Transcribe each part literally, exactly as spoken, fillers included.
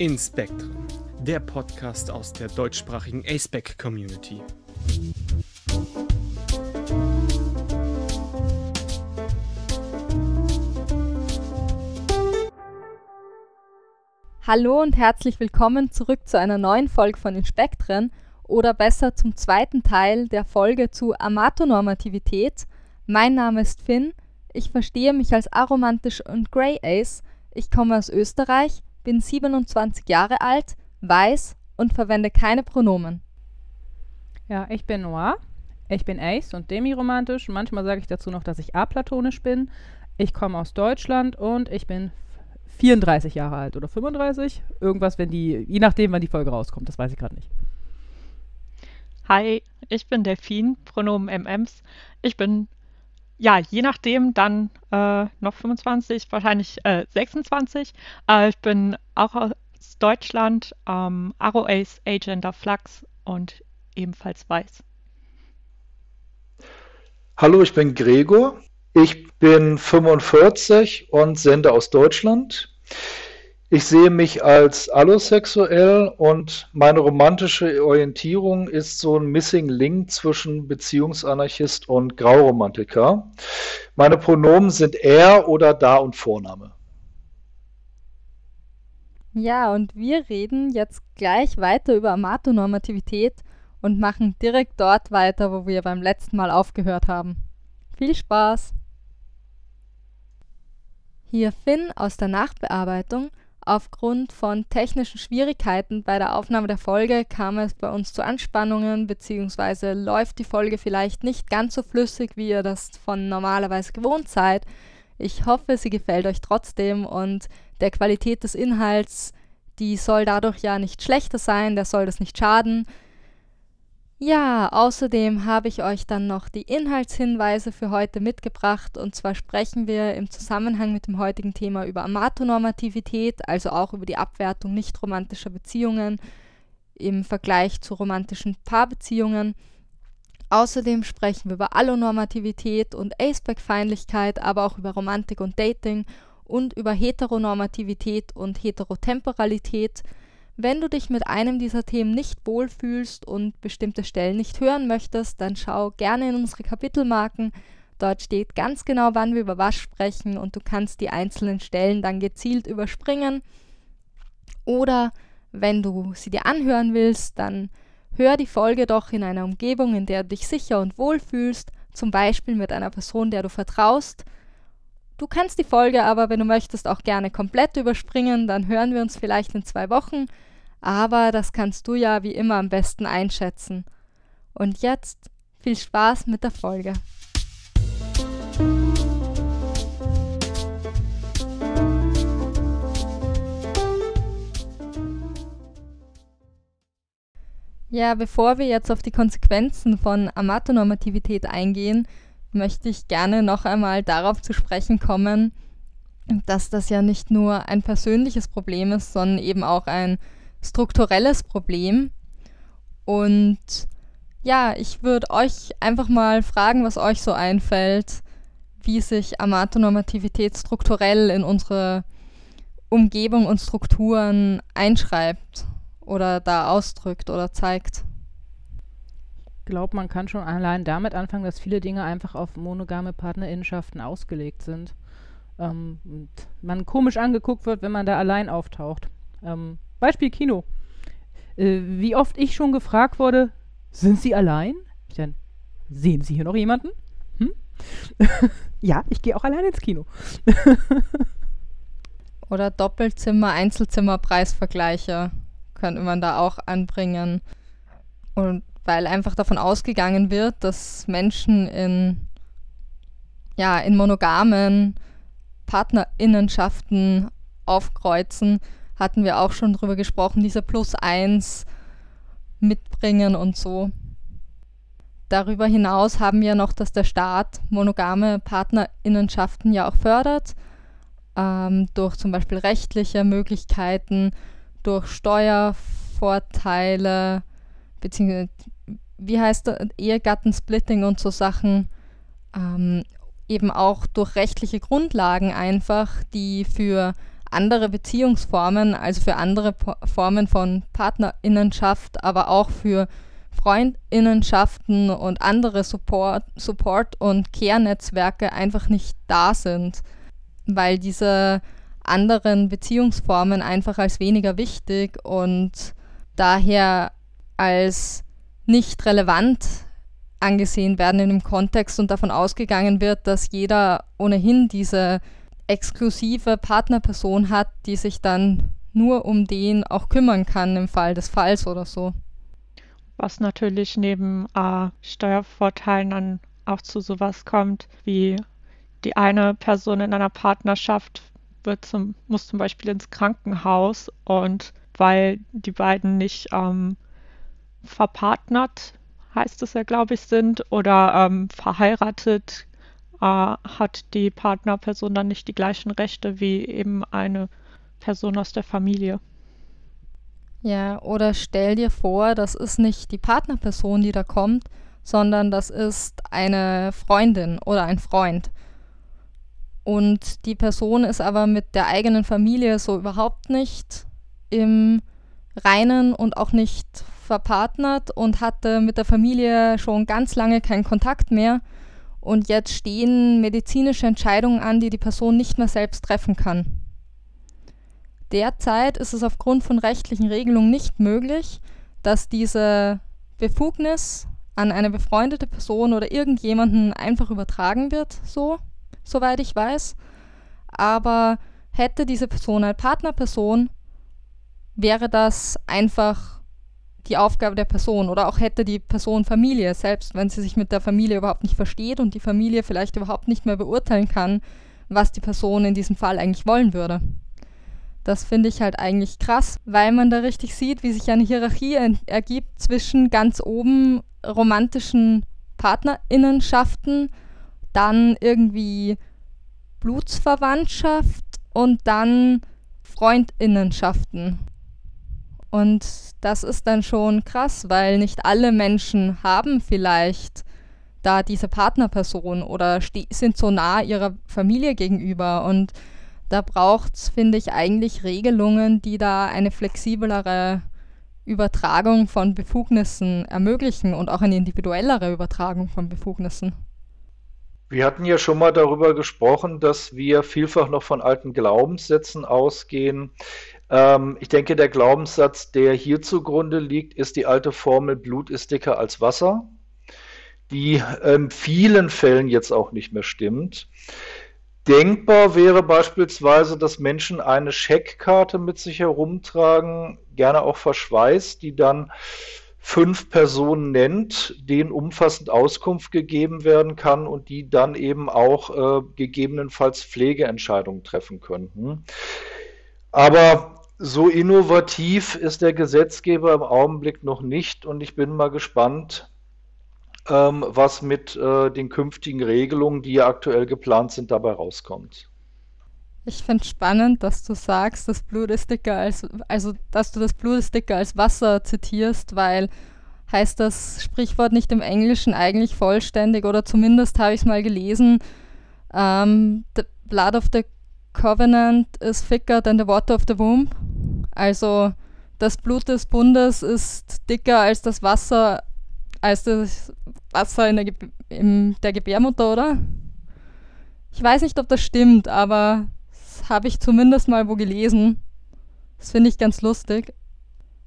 InSpektren, der Podcast aus der deutschsprachigen Aceback-Community. Hallo und herzlich willkommen zurück zu einer neuen Folge von InSpektren oder besser zum zweiten Teil der Folge zu Amatonormativität. Mein Name ist Finn, ich verstehe mich als Aromantisch und Grey-Ace, ich komme aus Österreich, bin siebenundzwanzig Jahre alt, weiß und verwende keine Pronomen. Ja, ich bin Noir, ich bin Ace und Demiromantisch. Manchmal sage ich dazu noch, dass ich aplatonisch bin. Ich komme aus Deutschland und ich bin vierunddreißig Jahre alt oder fünfunddreißig. Irgendwas, wenn die, je nachdem, wann die Folge rauskommt, das weiß ich gerade nicht. Hi, ich bin Delfin, Pronomen M Ms. Ich bin, ja, je nachdem, dann äh, noch fünfundzwanzig, wahrscheinlich äh, sechsundzwanzig. Äh, ich bin auch aus Deutschland, ähm, Aro-Ace, Agender Flux und ebenfalls weiß. Hallo, ich bin Gregor. Ich bin fünfundvierzig und sende aus Deutschland. Ich sehe mich als allosexuell und meine romantische Orientierung ist so ein Missing Link zwischen Beziehungsanarchist und Grauromantiker. Meine Pronomen sind er oder da und Vorname. Ja, und wir reden jetzt gleich weiter über Amatonormativität und machen direkt dort weiter, wo wir beim letzten Mal aufgehört haben. Viel Spaß! Hier Finn aus der Nachbearbeitung. Aufgrund von technischen Schwierigkeiten bei der Aufnahme der Folge kam es bei uns zu Anspannungen, beziehungsweise läuft die Folge vielleicht nicht ganz so flüssig, wie ihr das von normalerweise gewohnt seid. Ich hoffe, sie gefällt euch trotzdem und der Qualität des Inhalts, die soll dadurch ja nicht schlechter sein, der soll das nicht schaden. Ja, außerdem habe ich euch dann noch die Inhaltshinweise für heute mitgebracht und zwar sprechen wir im Zusammenhang mit dem heutigen Thema über Amatonormativität, also auch über die Abwertung nicht romantischer Beziehungen im Vergleich zu romantischen Paarbeziehungen. Außerdem sprechen wir über Allonormativität und Acebackfeindlichkeit, aber auch über Romantik und Dating und über Heteronormativität und Heterotemporalität. Wenn du dich mit einem dieser Themen nicht wohlfühlst und bestimmte Stellen nicht hören möchtest, dann schau gerne in unsere Kapitelmarken. Dort steht ganz genau, wann wir über was sprechen und du kannst die einzelnen Stellen dann gezielt überspringen. Oder wenn du sie dir anhören willst, dann hör die Folge doch in einer Umgebung, in der du dich sicher und wohlfühlst, zum Beispiel mit einer Person, der du vertraust. Du kannst die Folge aber, wenn du möchtest, auch gerne komplett überspringen, dann hören wir uns vielleicht in zwei Wochen. Aber das kannst du ja wie immer am besten einschätzen. Und jetzt viel Spaß mit der Folge. Ja, bevor wir jetzt auf die Konsequenzen von Amatonormativität eingehen, möchte ich gerne noch einmal darauf zu sprechen kommen, dass das ja nicht nur ein persönliches Problem ist, sondern eben auch ein strukturelles Problem. Und ja, ich würde euch einfach mal fragen, was euch so einfällt, wie sich Amatonormativität strukturell in unsere Umgebung und Strukturen einschreibt oder da ausdrückt oder zeigt. Ich glaube, man kann schon allein damit anfangen, dass viele Dinge einfach auf monogame Partnerinnenschaften ausgelegt sind. Ähm, und man komisch angeguckt wird, wenn man da allein auftaucht. Ähm, Beispiel Kino. Äh, wie oft ich schon gefragt wurde, sind Sie allein? Ich dann, sehen Sie hier noch jemanden? Hm? Ja, ich gehe auch allein ins Kino. Oder Doppelzimmer, Einzelzimmer, Preisvergleiche könnte man da auch anbringen. Und weil einfach davon ausgegangen wird, dass Menschen in, ja, in monogamen Partnerinnenschaften aufkreuzen, hatten wir auch schon drüber gesprochen, diese Plus eins mitbringen und so. Darüber hinaus haben wir noch, dass der Staat monogame Partnerinnenschaften ja auch fördert, ähm, durch zum Beispiel rechtliche Möglichkeiten, durch Steuervorteile, beziehungsweise wie heißt das, Ehegattensplitting und so Sachen, ähm, eben auch durch rechtliche Grundlagen einfach, die für andere Beziehungsformen, also für andere po Formen von Partnerinnenschaft, aber auch für Freundinnenschaften und andere Support, Support- und Care-Netzwerke einfach nicht da sind, weil diese anderen Beziehungsformen einfach als weniger wichtig und daher als nicht relevant angesehen werden in dem Kontext und davon ausgegangen wird, dass jeder ohnehin diese exklusive Partnerperson hat, die sich dann nur um den auch kümmern kann im Fall des Falls oder so. Was natürlich neben äh, Steuervorteilen dann auch zu sowas kommt, wie die eine Person in einer Partnerschaft wird zum, muss zum Beispiel ins Krankenhaus, und weil die beiden nicht ähm, verpartnert, heißt es ja, glaube ich, sind oder ähm, verheiratet, äh, hat die Partnerperson dann nicht die gleichen Rechte wie eben eine Person aus der Familie. Ja, oder stell dir vor, das ist nicht die Partnerperson, die da kommt, sondern das ist eine Freundin oder ein Freund. Und die Person ist aber mit der eigenen Familie so überhaupt nicht im Reinen und auch nicht verpartnert und hatte mit der Familie schon ganz lange keinen Kontakt mehr. Und jetzt stehen medizinische Entscheidungen an, die die Person nicht mehr selbst treffen kann. Derzeit ist es aufgrund von rechtlichen Regelungen nicht möglich, dass diese Befugnis an eine befreundete Person oder irgendjemanden einfach übertragen wird, so, soweit ich weiß. Aber hätte diese Person eine Partnerperson, wäre das einfach die Aufgabe der Person. Oder auch hätte die Person Familie, selbst wenn sie sich mit der Familie überhaupt nicht versteht und die Familie vielleicht überhaupt nicht mehr beurteilen kann, was die Person in diesem Fall eigentlich wollen würde. Das finde ich halt eigentlich krass, weil man da richtig sieht, wie sich eine Hierarchie ergibt zwischen ganz oben romantischen Partnerinnenschaften, dann irgendwie Blutsverwandtschaft und dann Freundinnenschaften. Und das ist dann schon krass, weil nicht alle Menschen haben vielleicht da diese Partnerperson oder sind so nah ihrer Familie gegenüber, und da braucht es, finde ich, eigentlich Regelungen, die da eine flexiblere Übertragung von Befugnissen ermöglichen und auch eine individuellere Übertragung von Befugnissen. Wir hatten ja schon mal darüber gesprochen, dass wir vielfach noch von alten Glaubenssätzen ausgehen. Ähm, ich denke, der Glaubenssatz, der hier zugrunde liegt, ist die alte Formel, Blut ist dicker als Wasser, die in vielen Fällen jetzt auch nicht mehr stimmt. Denkbar wäre beispielsweise, dass Menschen eine Scheckkarte mit sich herumtragen, gerne auch verschweißt, die dann fünf Personen nennt, denen umfassend Auskunft gegeben werden kann und die dann eben auch äh, gegebenenfalls Pflegeentscheidungen treffen könnten. Aber so innovativ ist der Gesetzgeber im Augenblick noch nicht, und ich bin mal gespannt, was mit äh, den künftigen Regelungen, die ja aktuell geplant sind, dabei rauskommt. Ich finde es spannend, dass du sagst, das Blut ist dicker als, also dass du das Blut ist dicker als Wasser zitierst, weil heißt das Sprichwort nicht im Englischen eigentlich vollständig, oder zumindest habe ich es mal gelesen, ähm, the blood of the covenant is thicker than the water of the womb. Also das Blut des Bundes ist dicker als das Wasser als das Wasser in der, Ge in der Gebärmutter, oder? Ich weiß nicht, ob das stimmt, aber das habe ich zumindest mal wo gelesen. Das finde ich ganz lustig.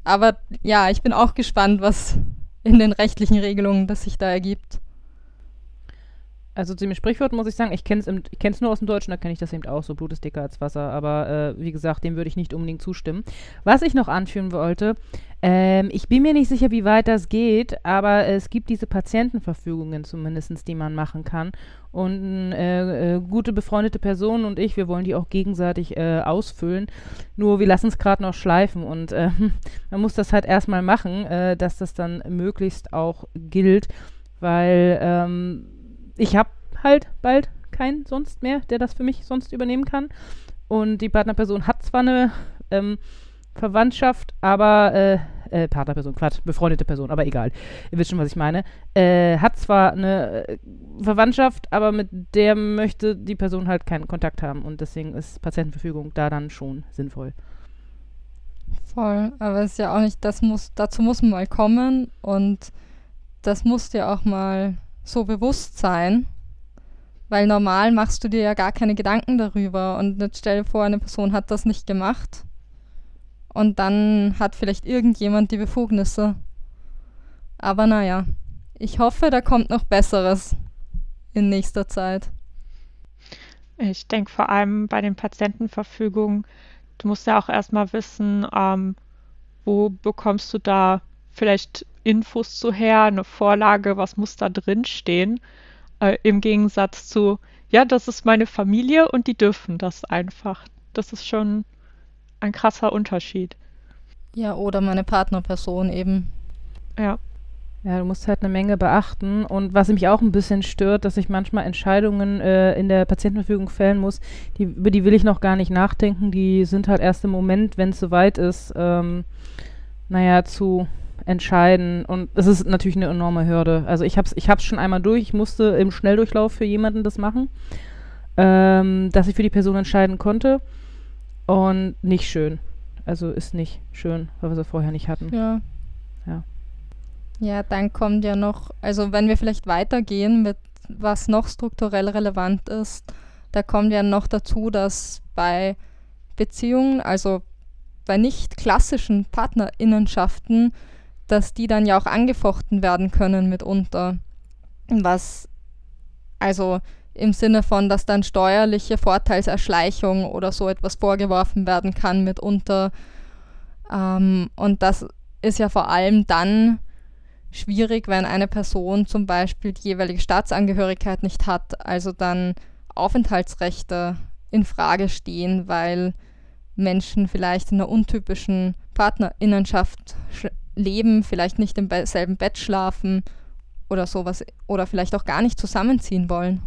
Aber ja, ich bin auch gespannt, was in den rechtlichen Regelungen das sich da ergibt. Also zu dem Sprichwort muss ich sagen, ich kenne es nur aus dem Deutschen, da kenne ich das eben auch, so Blut ist dicker als Wasser, aber äh, wie gesagt, dem würde ich nicht unbedingt zustimmen. Was ich noch anführen wollte, ähm, ich bin mir nicht sicher, wie weit das geht, aber es gibt diese Patientenverfügungen zumindest, die man machen kann, und äh, äh, gute befreundete Personen und ich, wir wollen die auch gegenseitig äh, ausfüllen, nur wir lassen es gerade noch schleifen, und äh, man muss das halt erstmal machen, äh, dass das dann möglichst auch gilt, weil ähm, ich habe halt bald keinen sonst mehr, der das für mich sonst übernehmen kann. Und die Partnerperson hat zwar eine ähm, Verwandtschaft, aber äh, äh, Partnerperson, Quatsch, befreundete Person, aber egal. Ihr wisst schon, was ich meine. Äh, hat zwar eine äh, Verwandtschaft, aber mit der möchte die Person halt keinen Kontakt haben und deswegen ist Patientenverfügung da dann schon sinnvoll. Voll, aber es ist ja auch nicht, das muss, dazu muss man mal kommen und das muss dir auch mal so bewusst sein, weil normal machst du dir ja gar keine Gedanken darüber und jetzt stell dir vor, eine Person hat das nicht gemacht und dann hat vielleicht irgendjemand die Befugnisse. Aber naja, ich hoffe, da kommt noch Besseres in nächster Zeit. Ich denke vor allem bei den Patientenverfügungen, du musst ja auch erstmal wissen, ähm, wo bekommst du da vielleicht Infos zu her, eine Vorlage, was muss da drin stehen, äh, im Gegensatz zu, ja, das ist meine Familie und die dürfen das einfach. Das ist schon ein krasser Unterschied. Ja, oder meine Partnerperson eben. Ja. Ja, du musst halt eine Menge beachten und was mich auch ein bisschen stört, dass ich manchmal Entscheidungen äh, in der Patientenverfügung fällen muss, die, über die will ich noch gar nicht nachdenken, die sind halt erst im Moment, wenn es soweit ist, ähm, naja, zu entscheiden und es ist natürlich eine enorme Hürde. Also ich hab's, ich hab's schon einmal durch, ich musste im Schnelldurchlauf für jemanden das machen, ähm, dass ich für die Person entscheiden konnte und nicht schön. Also ist nicht schön, weil wir sie vorher nicht hatten. Ja. Ja. Ja, dann kommt ja noch, also wenn wir vielleicht weitergehen mit was noch strukturell relevant ist, da kommt ja noch dazu, dass bei Beziehungen, also bei nicht klassischen PartnerInnenschaften, dass die dann ja auch angefochten werden können mitunter. Was, also im Sinne von, dass dann steuerliche Vorteilserschleichung oder so etwas vorgeworfen werden kann mitunter. Ähm, und das ist ja vor allem dann schwierig, wenn eine Person zum Beispiel die jeweilige Staatsangehörigkeit nicht hat, also dann Aufenthaltsrechte in Frage stehen, weil Menschen vielleicht in einer untypischen Partnerinnenschaft leben, vielleicht nicht im selben Bett schlafen oder sowas oder vielleicht auch gar nicht zusammenziehen wollen.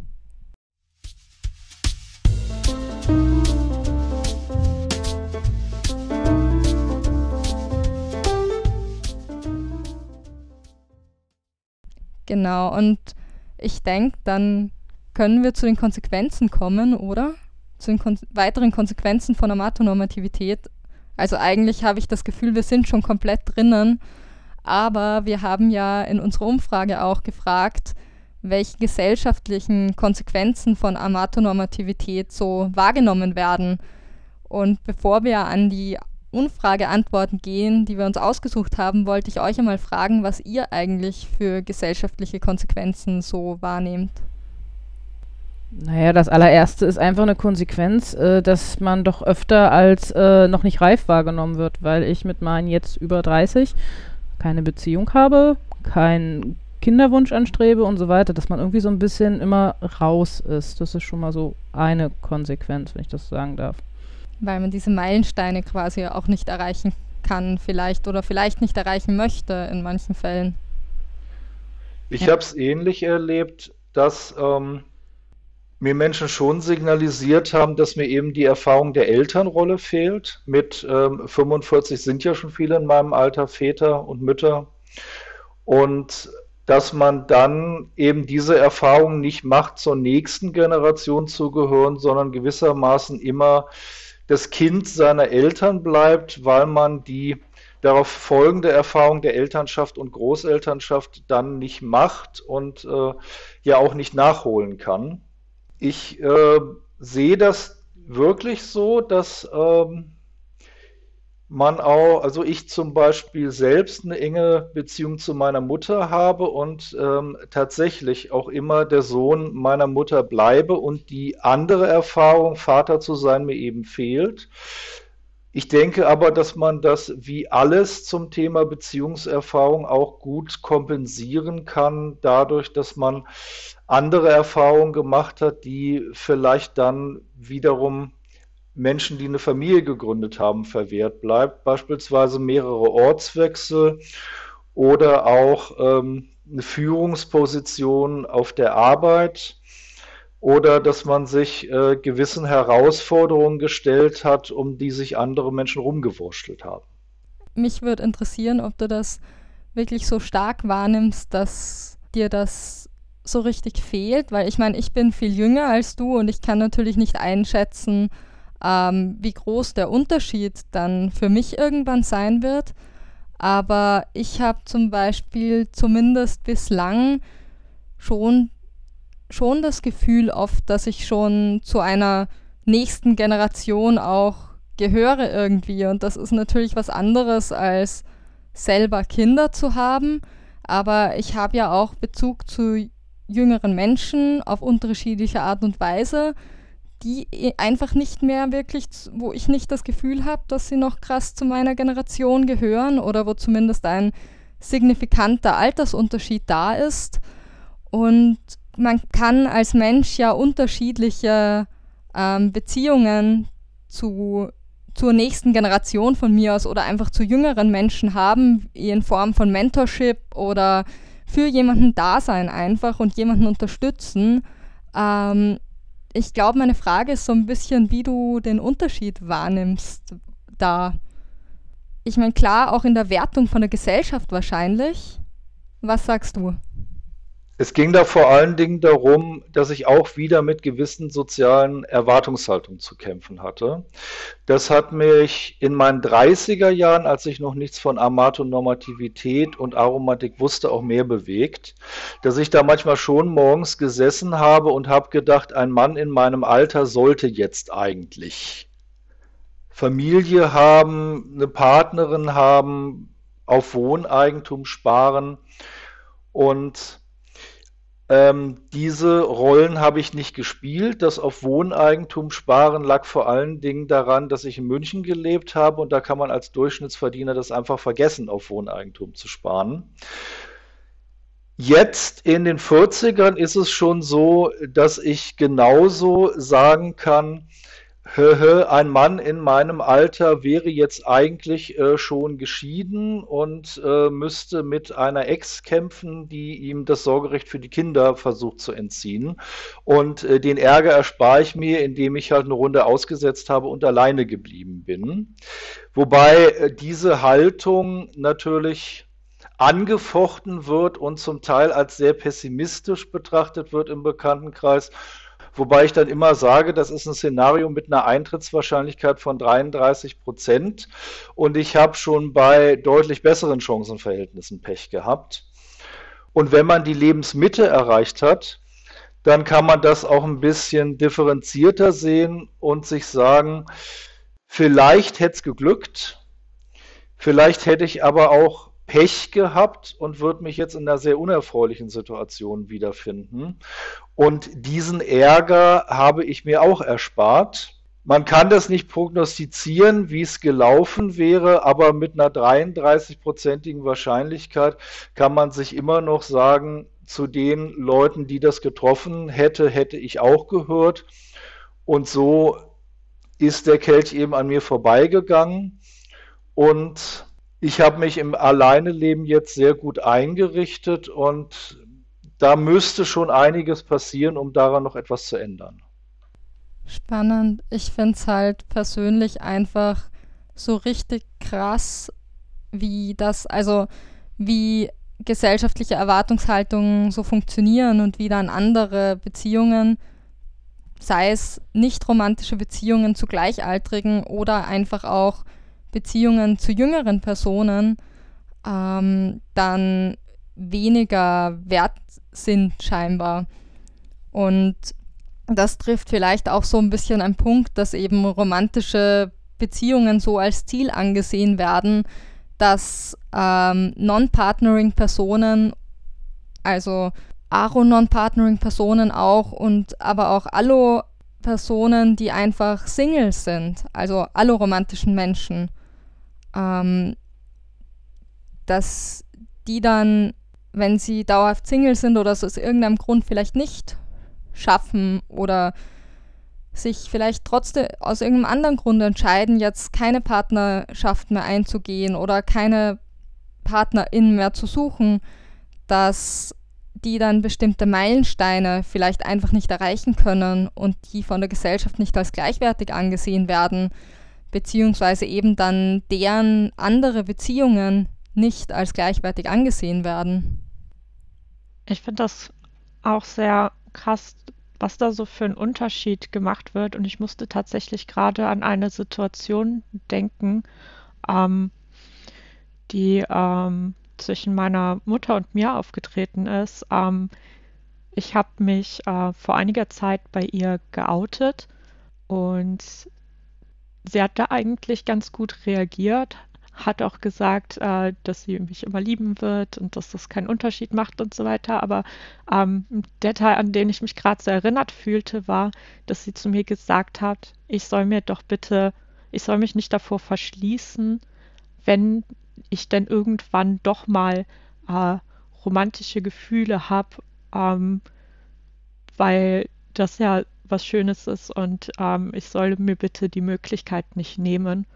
Genau, und ich denke, dann können wir zu den Konsequenzen kommen, oder? Zu den kon- weiteren Konsequenzen von Amatonormativität. Also eigentlich habe ich das Gefühl, wir sind schon komplett drinnen, aber wir haben ja in unserer Umfrage auch gefragt, welche gesellschaftlichen Konsequenzen von Amatonormativität so wahrgenommen werden. Und bevor wir an die Umfrageantworten gehen, die wir uns ausgesucht haben, wollte ich euch einmal fragen, was ihr eigentlich für gesellschaftliche Konsequenzen so wahrnehmt. Naja, das allererste ist einfach eine Konsequenz, äh, dass man doch öfter als äh, noch nicht reif wahrgenommen wird, weil ich mit meinen jetzt über dreißig keine Beziehung habe, keinen Kinderwunsch anstrebe und so weiter, dass man irgendwie so ein bisschen immer raus ist. Das ist schon mal so eine Konsequenz, wenn ich das sagen darf. Weil man diese Meilensteine quasi auch nicht erreichen kann vielleicht oder vielleicht nicht erreichen möchte in manchen Fällen. Ich ja. habe es ähnlich erlebt, dass ähm, mir Menschen schon signalisiert haben, dass mir eben die Erfahrung der Elternrolle fehlt. Mit ähm, fünfundvierzig sind ja schon viele in meinem Alter Väter und Mütter. Und dass man dann eben diese Erfahrung nicht macht, zur nächsten Generation zu gehören, sondern gewissermaßen immer das Kind seiner Eltern bleibt, weil man die darauf folgende Erfahrung der Elternschaft und Großelternschaft dann nicht macht und äh, ja auch nicht nachholen kann. Ich äh, sehe das wirklich so, dass ähm, man auch, also ich zum Beispiel selbst eine enge Beziehung zu meiner Mutter habe und ähm, tatsächlich auch immer der Sohn meiner Mutter bleibe und die andere Erfahrung, Vater zu sein, mir eben fehlt. Ich denke aber, dass man das wie alles zum Thema Beziehungserfahrung auch gut kompensieren kann, dadurch, dass man andere Erfahrungen gemacht hat, die vielleicht dann wiederum Menschen, die eine Familie gegründet haben, verwehrt bleibt, beispielsweise mehrere Ortswechsel oder auch ähm, eine Führungsposition auf der Arbeit oder dass man sich äh, gewissen Herausforderungen gestellt hat, um die sich andere Menschen rumgewurschtelt haben. mich würde interessieren, ob du das wirklich so stark wahrnimmst, dass dir das so richtig fehlt, weil ich meine, ich bin viel jünger als du und ich kann natürlich nicht einschätzen, ähm, wie groß der Unterschied dann für mich irgendwann sein wird. Aber ich habe zum Beispiel zumindest bislang schon, schon das Gefühl oft, dass ich schon zu einer nächsten Generation auch gehöre irgendwie. Und das ist natürlich was anderes, als selber Kinder zu haben. Aber ich habe ja auch Bezug zu jüngeren Menschen auf unterschiedliche Art und Weise, die einfach nicht mehr wirklich, wo ich nicht das Gefühl habe, dass sie noch krass zu meiner Generation gehören oder wo zumindest ein signifikanter Altersunterschied da ist. Und man kann als Mensch ja unterschiedliche ähm, Beziehungen zu, zur nächsten Generation von mir aus oder einfach zu jüngeren Menschen haben, in Form von Mentorship oder für jemanden da sein einfach und jemanden unterstützen. Ähm, ich glaube, meine Frage ist so ein bisschen, wie du den Unterschied wahrnimmst da. Ich meine, klar, auch in der Wertung von der Gesellschaft wahrscheinlich. Was sagst du? Es ging da vor allen Dingen darum, dass ich auch wieder mit gewissen sozialen Erwartungshaltungen zu kämpfen hatte. Das hat mich in meinen dreißiger Jahren, als ich noch nichts von Amatonormativität und Aromatik wusste, auch mehr bewegt, dass ich da manchmal schon morgens gesessen habe und habe gedacht, ein Mann in meinem Alter sollte jetzt eigentlich Familie haben, eine Partnerin haben, auf Wohneigentum sparen und Ähm, diese Rollen habe ich nicht gespielt. Das auf Wohneigentum sparen lag vor allen Dingen daran, dass ich in München gelebt habe und da kann man als Durchschnittsverdiener das einfach vergessen, auf Wohneigentum zu sparen. Jetzt in den vierzigern ist es schon so, dass ich genauso sagen kann, ein Mann in meinem Alter wäre jetzt eigentlich äh, schon geschieden und äh, müsste mit einer Ex kämpfen, die ihm das Sorgerecht für die Kinder versucht zu entziehen. Und äh, den Ärger erspare ich mir, indem ich halt eine Runde ausgesetzt habe und alleine geblieben bin. Wobei äh, diese Haltung natürlich angefochten wird und zum Teil als sehr pessimistisch betrachtet wird im Bekanntenkreis. Wobei ich dann immer sage, das ist ein Szenario mit einer Eintrittswahrscheinlichkeit von dreiunddreißig Prozent und ich habe schon bei deutlich besseren Chancenverhältnissen Pech gehabt. Und wenn man die Lebensmitte erreicht hat, dann kann man das auch ein bisschen differenzierter sehen und sich sagen, vielleicht hätte es geglückt, vielleicht hätte ich aber auch Pech gehabt und würde mich jetzt in einer sehr unerfreulichen Situation wiederfinden. Und diesen Ärger habe ich mir auch erspart. Man kann das nicht prognostizieren, wie es gelaufen wäre, aber mit einer dreiunddreißig-prozentigen Wahrscheinlichkeit kann man sich immer noch sagen, zu den Leuten, die das getroffen hätte, hätte ich auch gehört. Und so ist der Kelch eben an mir vorbeigegangen und ich habe mich im Alleineleben jetzt sehr gut eingerichtet und da müsste schon einiges passieren, um daran noch etwas zu ändern. Spannend. Ich finde es halt persönlich einfach so richtig krass, wie das, also wie gesellschaftliche Erwartungshaltungen so funktionieren und wie dann andere Beziehungen, sei es nicht romantische Beziehungen zu Gleichaltrigen oder einfach auch Beziehungen zu jüngeren Personen ähm, dann weniger wert sind scheinbar. Und das trifft vielleicht auch so ein bisschen einen Punkt, dass eben romantische Beziehungen so als Ziel angesehen werden, dass ähm, Non-Partnering-Personen, also Aro-Non-Partnering-Personen auch und aber auch Allo-Personen, die einfach Singles sind, also alloromantischen Menschen, Ähm, dass die dann, wenn sie dauerhaft Single sind oder es aus irgendeinem Grund vielleicht nicht schaffen oder sich vielleicht trotzdem aus irgendeinem anderen Grund entscheiden, jetzt keine Partnerschaft mehr einzugehen oder keine PartnerInnen mehr zu suchen, dass die dann bestimmte Meilensteine vielleicht einfach nicht erreichen können und die von der Gesellschaft nicht als gleichwertig angesehen werden, beziehungsweise eben dann deren andere Beziehungen nicht als gleichwertig angesehen werden. Ich finde das auch sehr krass, was da so für ein Unterschied gemacht wird. Und ich musste tatsächlich gerade an eine Situation denken, ähm, die ähm, zwischen meiner Mutter und mir aufgetreten ist. Ähm, ich habe mich äh, vor einiger Zeit bei ihr geoutet und sie hat da eigentlich ganz gut reagiert, hat auch gesagt, äh, dass sie mich immer lieben wird und dass das keinen Unterschied macht und so weiter. Aber ähm, ein Detail, an den ich mich gerade so erinnert fühlte, war, dass sie zu mir gesagt hat, ich soll mir doch bitte, ich soll mich nicht davor verschließen, wenn ich denn irgendwann doch mal äh, romantische Gefühle habe, ähm, weil das ja was Schönes ist und ähm, ich soll mir bitte die Möglichkeit nicht nehmen.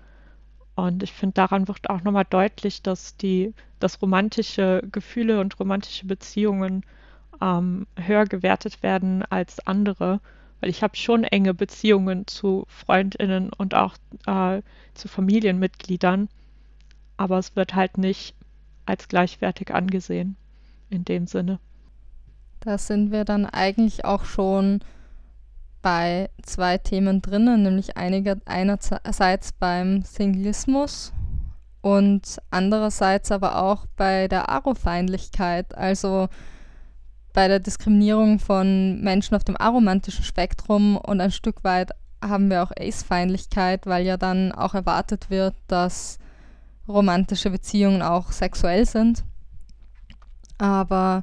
Und ich finde, daran wird auch nochmal deutlich, dass die, dass romantische Gefühle und romantische Beziehungen ähm, höher gewertet werden als andere, weil ich habe schon enge Beziehungen zu FreundInnen und auch äh, zu Familienmitgliedern, aber es wird halt nicht als gleichwertig angesehen in dem Sinne. Da sind wir dann eigentlich auch schon bei zwei Themen drinnen, nämlich einiger, einerseits beim Singlismus und andererseits aber auch bei der Aro-Feindlichkeit, also bei der Diskriminierung von Menschen auf dem aromantischen Spektrum, und ein Stück weit haben wir auch Ace-Feindlichkeit, weil ja dann auch erwartet wird, dass romantische Beziehungen auch sexuell sind. Aber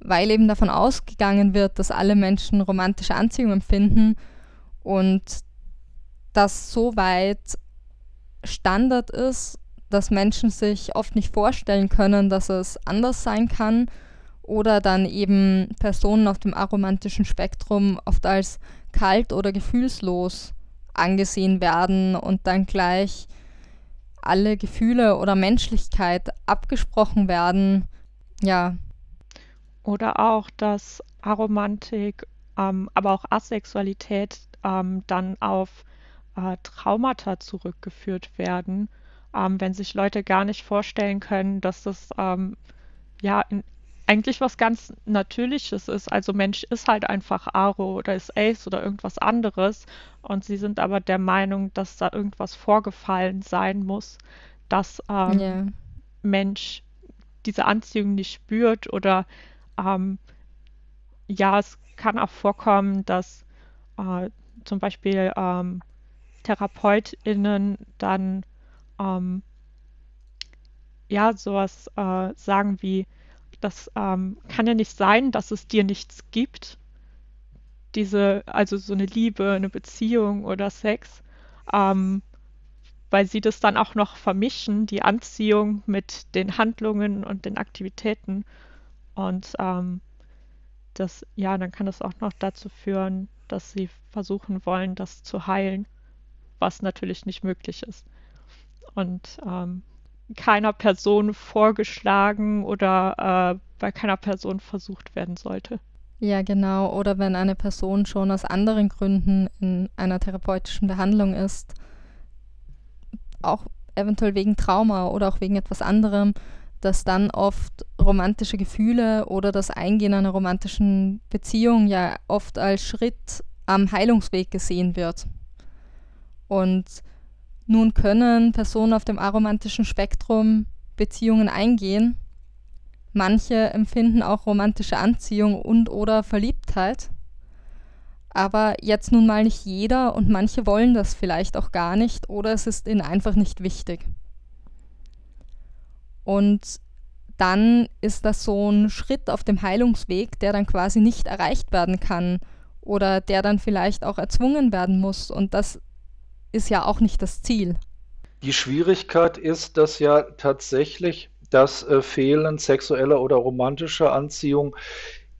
weil eben davon ausgegangen wird, dass alle Menschen romantische Anziehung empfinden und das so weit Standard ist, dass Menschen sich oft nicht vorstellen können, dass es anders sein kann, oder dann eben Personen auf dem aromantischen Spektrum oft als kalt oder gefühlslos angesehen werden und dann gleich alle Gefühle oder Menschlichkeit abgesprochen werden, ja. Oder auch, dass Aromantik, ähm, aber auch Asexualität ähm, dann auf äh, Traumata zurückgeführt werden, ähm, wenn sich Leute gar nicht vorstellen können, dass das ähm, ja in, eigentlich was ganz Natürliches ist. Also Mensch ist halt einfach Aro oder ist Ace oder irgendwas anderes, und sie sind aber der Meinung, dass da irgendwas vorgefallen sein muss, dass ähm, yeah. Mensch diese Anziehung nicht spürt oder Ähm, ja, es kann auch vorkommen, dass äh, zum Beispiel ähm, TherapeutInnen dann ähm, ja sowas äh, sagen wie, das ähm, kann ja nicht sein, dass es dir nichts gibt. Diese, also so eine Liebe, eine Beziehung oder Sex, ähm, weil sie das dann auch noch vermischen, die Anziehung mit den Handlungen und den Aktivitäten. Und ähm, das, ja, dann kann das auch noch dazu führen, dass sie versuchen wollen, das zu heilen, was natürlich nicht möglich ist. Und ähm, keiner Person vorgeschlagen oder äh, bei keiner Person versucht werden sollte. Ja, genau. Oder wenn eine Person schon aus anderen Gründen in einer therapeutischen Behandlung ist, auch eventuell wegen Trauma oder auch wegen etwas anderem, dass dann oft romantische Gefühle oder das Eingehen einer romantischen Beziehung ja oft als Schritt am Heilungsweg gesehen wird. Und nun können Personen auf dem aromantischen Spektrum Beziehungen eingehen. Manche empfinden auch romantische Anziehung und oder Verliebtheit. Aber jetzt nun mal nicht jeder, und manche wollen das vielleicht auch gar nicht oder es ist ihnen einfach nicht wichtig. Und dann ist das so ein Schritt auf dem Heilungsweg, der dann quasi nicht erreicht werden kann oder der dann vielleicht auch erzwungen werden muss. Und das ist ja auch nicht das Ziel. Die Schwierigkeit ist, dass ja tatsächlich das äh, Fehlen sexueller oder romantischer Anziehung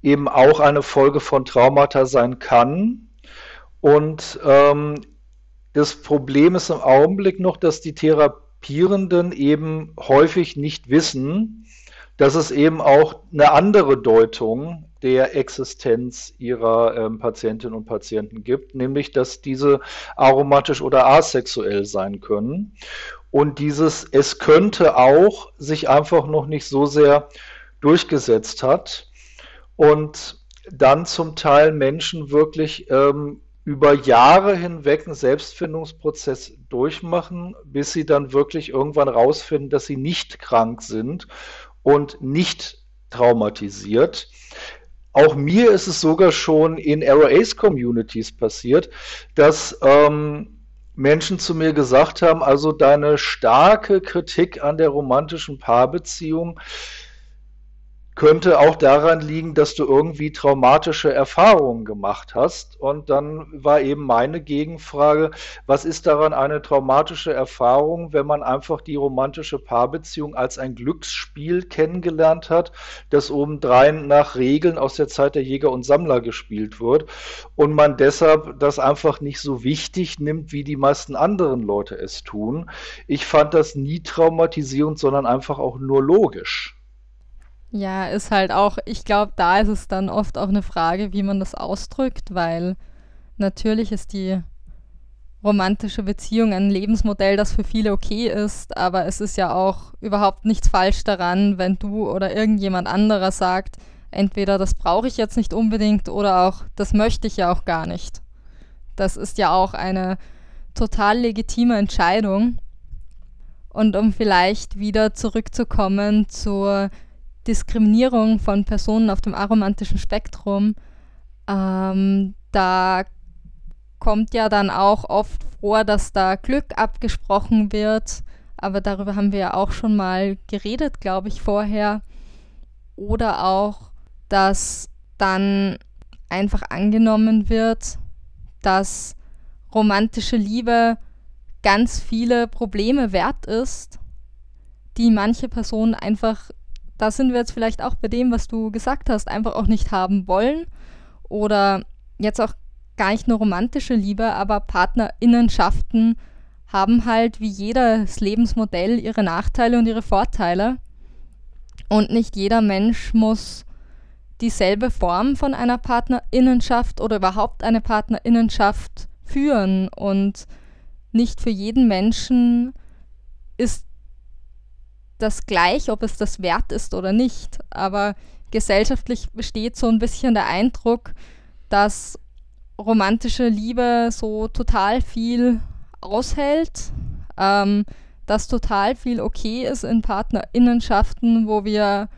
eben auch eine Folge von Traumata sein kann. Und ähm, das Problem ist im Augenblick noch, dass die Therapie Therapierenden eben häufig nicht wissen, dass es eben auch eine andere Deutung der Existenz ihrer ähm, Patientinnen und Patienten gibt, nämlich dass diese aromatisch oder asexuell sein können. Und dieses es könnte auch sich einfach noch nicht so sehr durchgesetzt hat und dann zum Teil Menschen wirklich ähm, über Jahre hinweg einen Selbstfindungsprozess durchmachen, bis sie dann wirklich irgendwann rausfinden, dass sie nicht krank sind und nicht traumatisiert. Auch mir ist es sogar schon in Aro-Ace-Communities passiert, dass ähm, Menschen zu mir gesagt haben, also deine starke Kritik an der romantischen Paarbeziehung könnte auch daran liegen, dass du irgendwie traumatische Erfahrungen gemacht hast. Und dann war eben meine Gegenfrage, was ist daran eine traumatische Erfahrung, wenn man einfach die romantische Paarbeziehung als ein Glücksspiel kennengelernt hat, das obendrein nach Regeln aus der Zeit der Jäger und Sammler gespielt wird und man deshalb das einfach nicht so wichtig nimmt, wie die meisten anderen Leute es tun. Ich fand das nie traumatisierend, sondern einfach auch nur logisch. Ja, ist halt auch, ich glaube, da ist es dann oft auch eine Frage, wie man das ausdrückt, weil natürlich ist die romantische Beziehung ein Lebensmodell, das für viele okay ist, aber es ist ja auch überhaupt nichts falsch daran, wenn du oder irgendjemand anderer sagt, entweder das brauche ich jetzt nicht unbedingt oder auch das möchte ich ja auch gar nicht. Das ist ja auch eine total legitime Entscheidung. Und um vielleicht wieder zurückzukommen zur Diskriminierung von Personen auf dem aromantischen Spektrum, ähm, da kommt ja dann auch oft vor, dass da Glück abgesprochen wird, aber darüber haben wir ja auch schon mal geredet, glaube ich, vorher. Oder auch, dass dann einfach angenommen wird, dass romantische Liebe ganz viele Probleme wert ist, die manche Personen einfach, da sind wir jetzt vielleicht auch bei dem, was du gesagt hast, einfach auch nicht haben wollen oder jetzt auch gar nicht nur romantische Liebe, aber PartnerInnenschaften haben halt wie jedes Lebensmodell ihre Nachteile und ihre Vorteile und nicht jeder Mensch muss dieselbe Form von einer PartnerInnenschaft oder überhaupt eine PartnerInnenschaft führen und nicht für jeden Menschen ist das gleich, ob es das wert ist oder nicht, aber gesellschaftlich besteht so ein bisschen der Eindruck, dass romantische Liebe so total viel aushält, ähm, dass total viel okay ist in PartnerInnenschaften, wo wir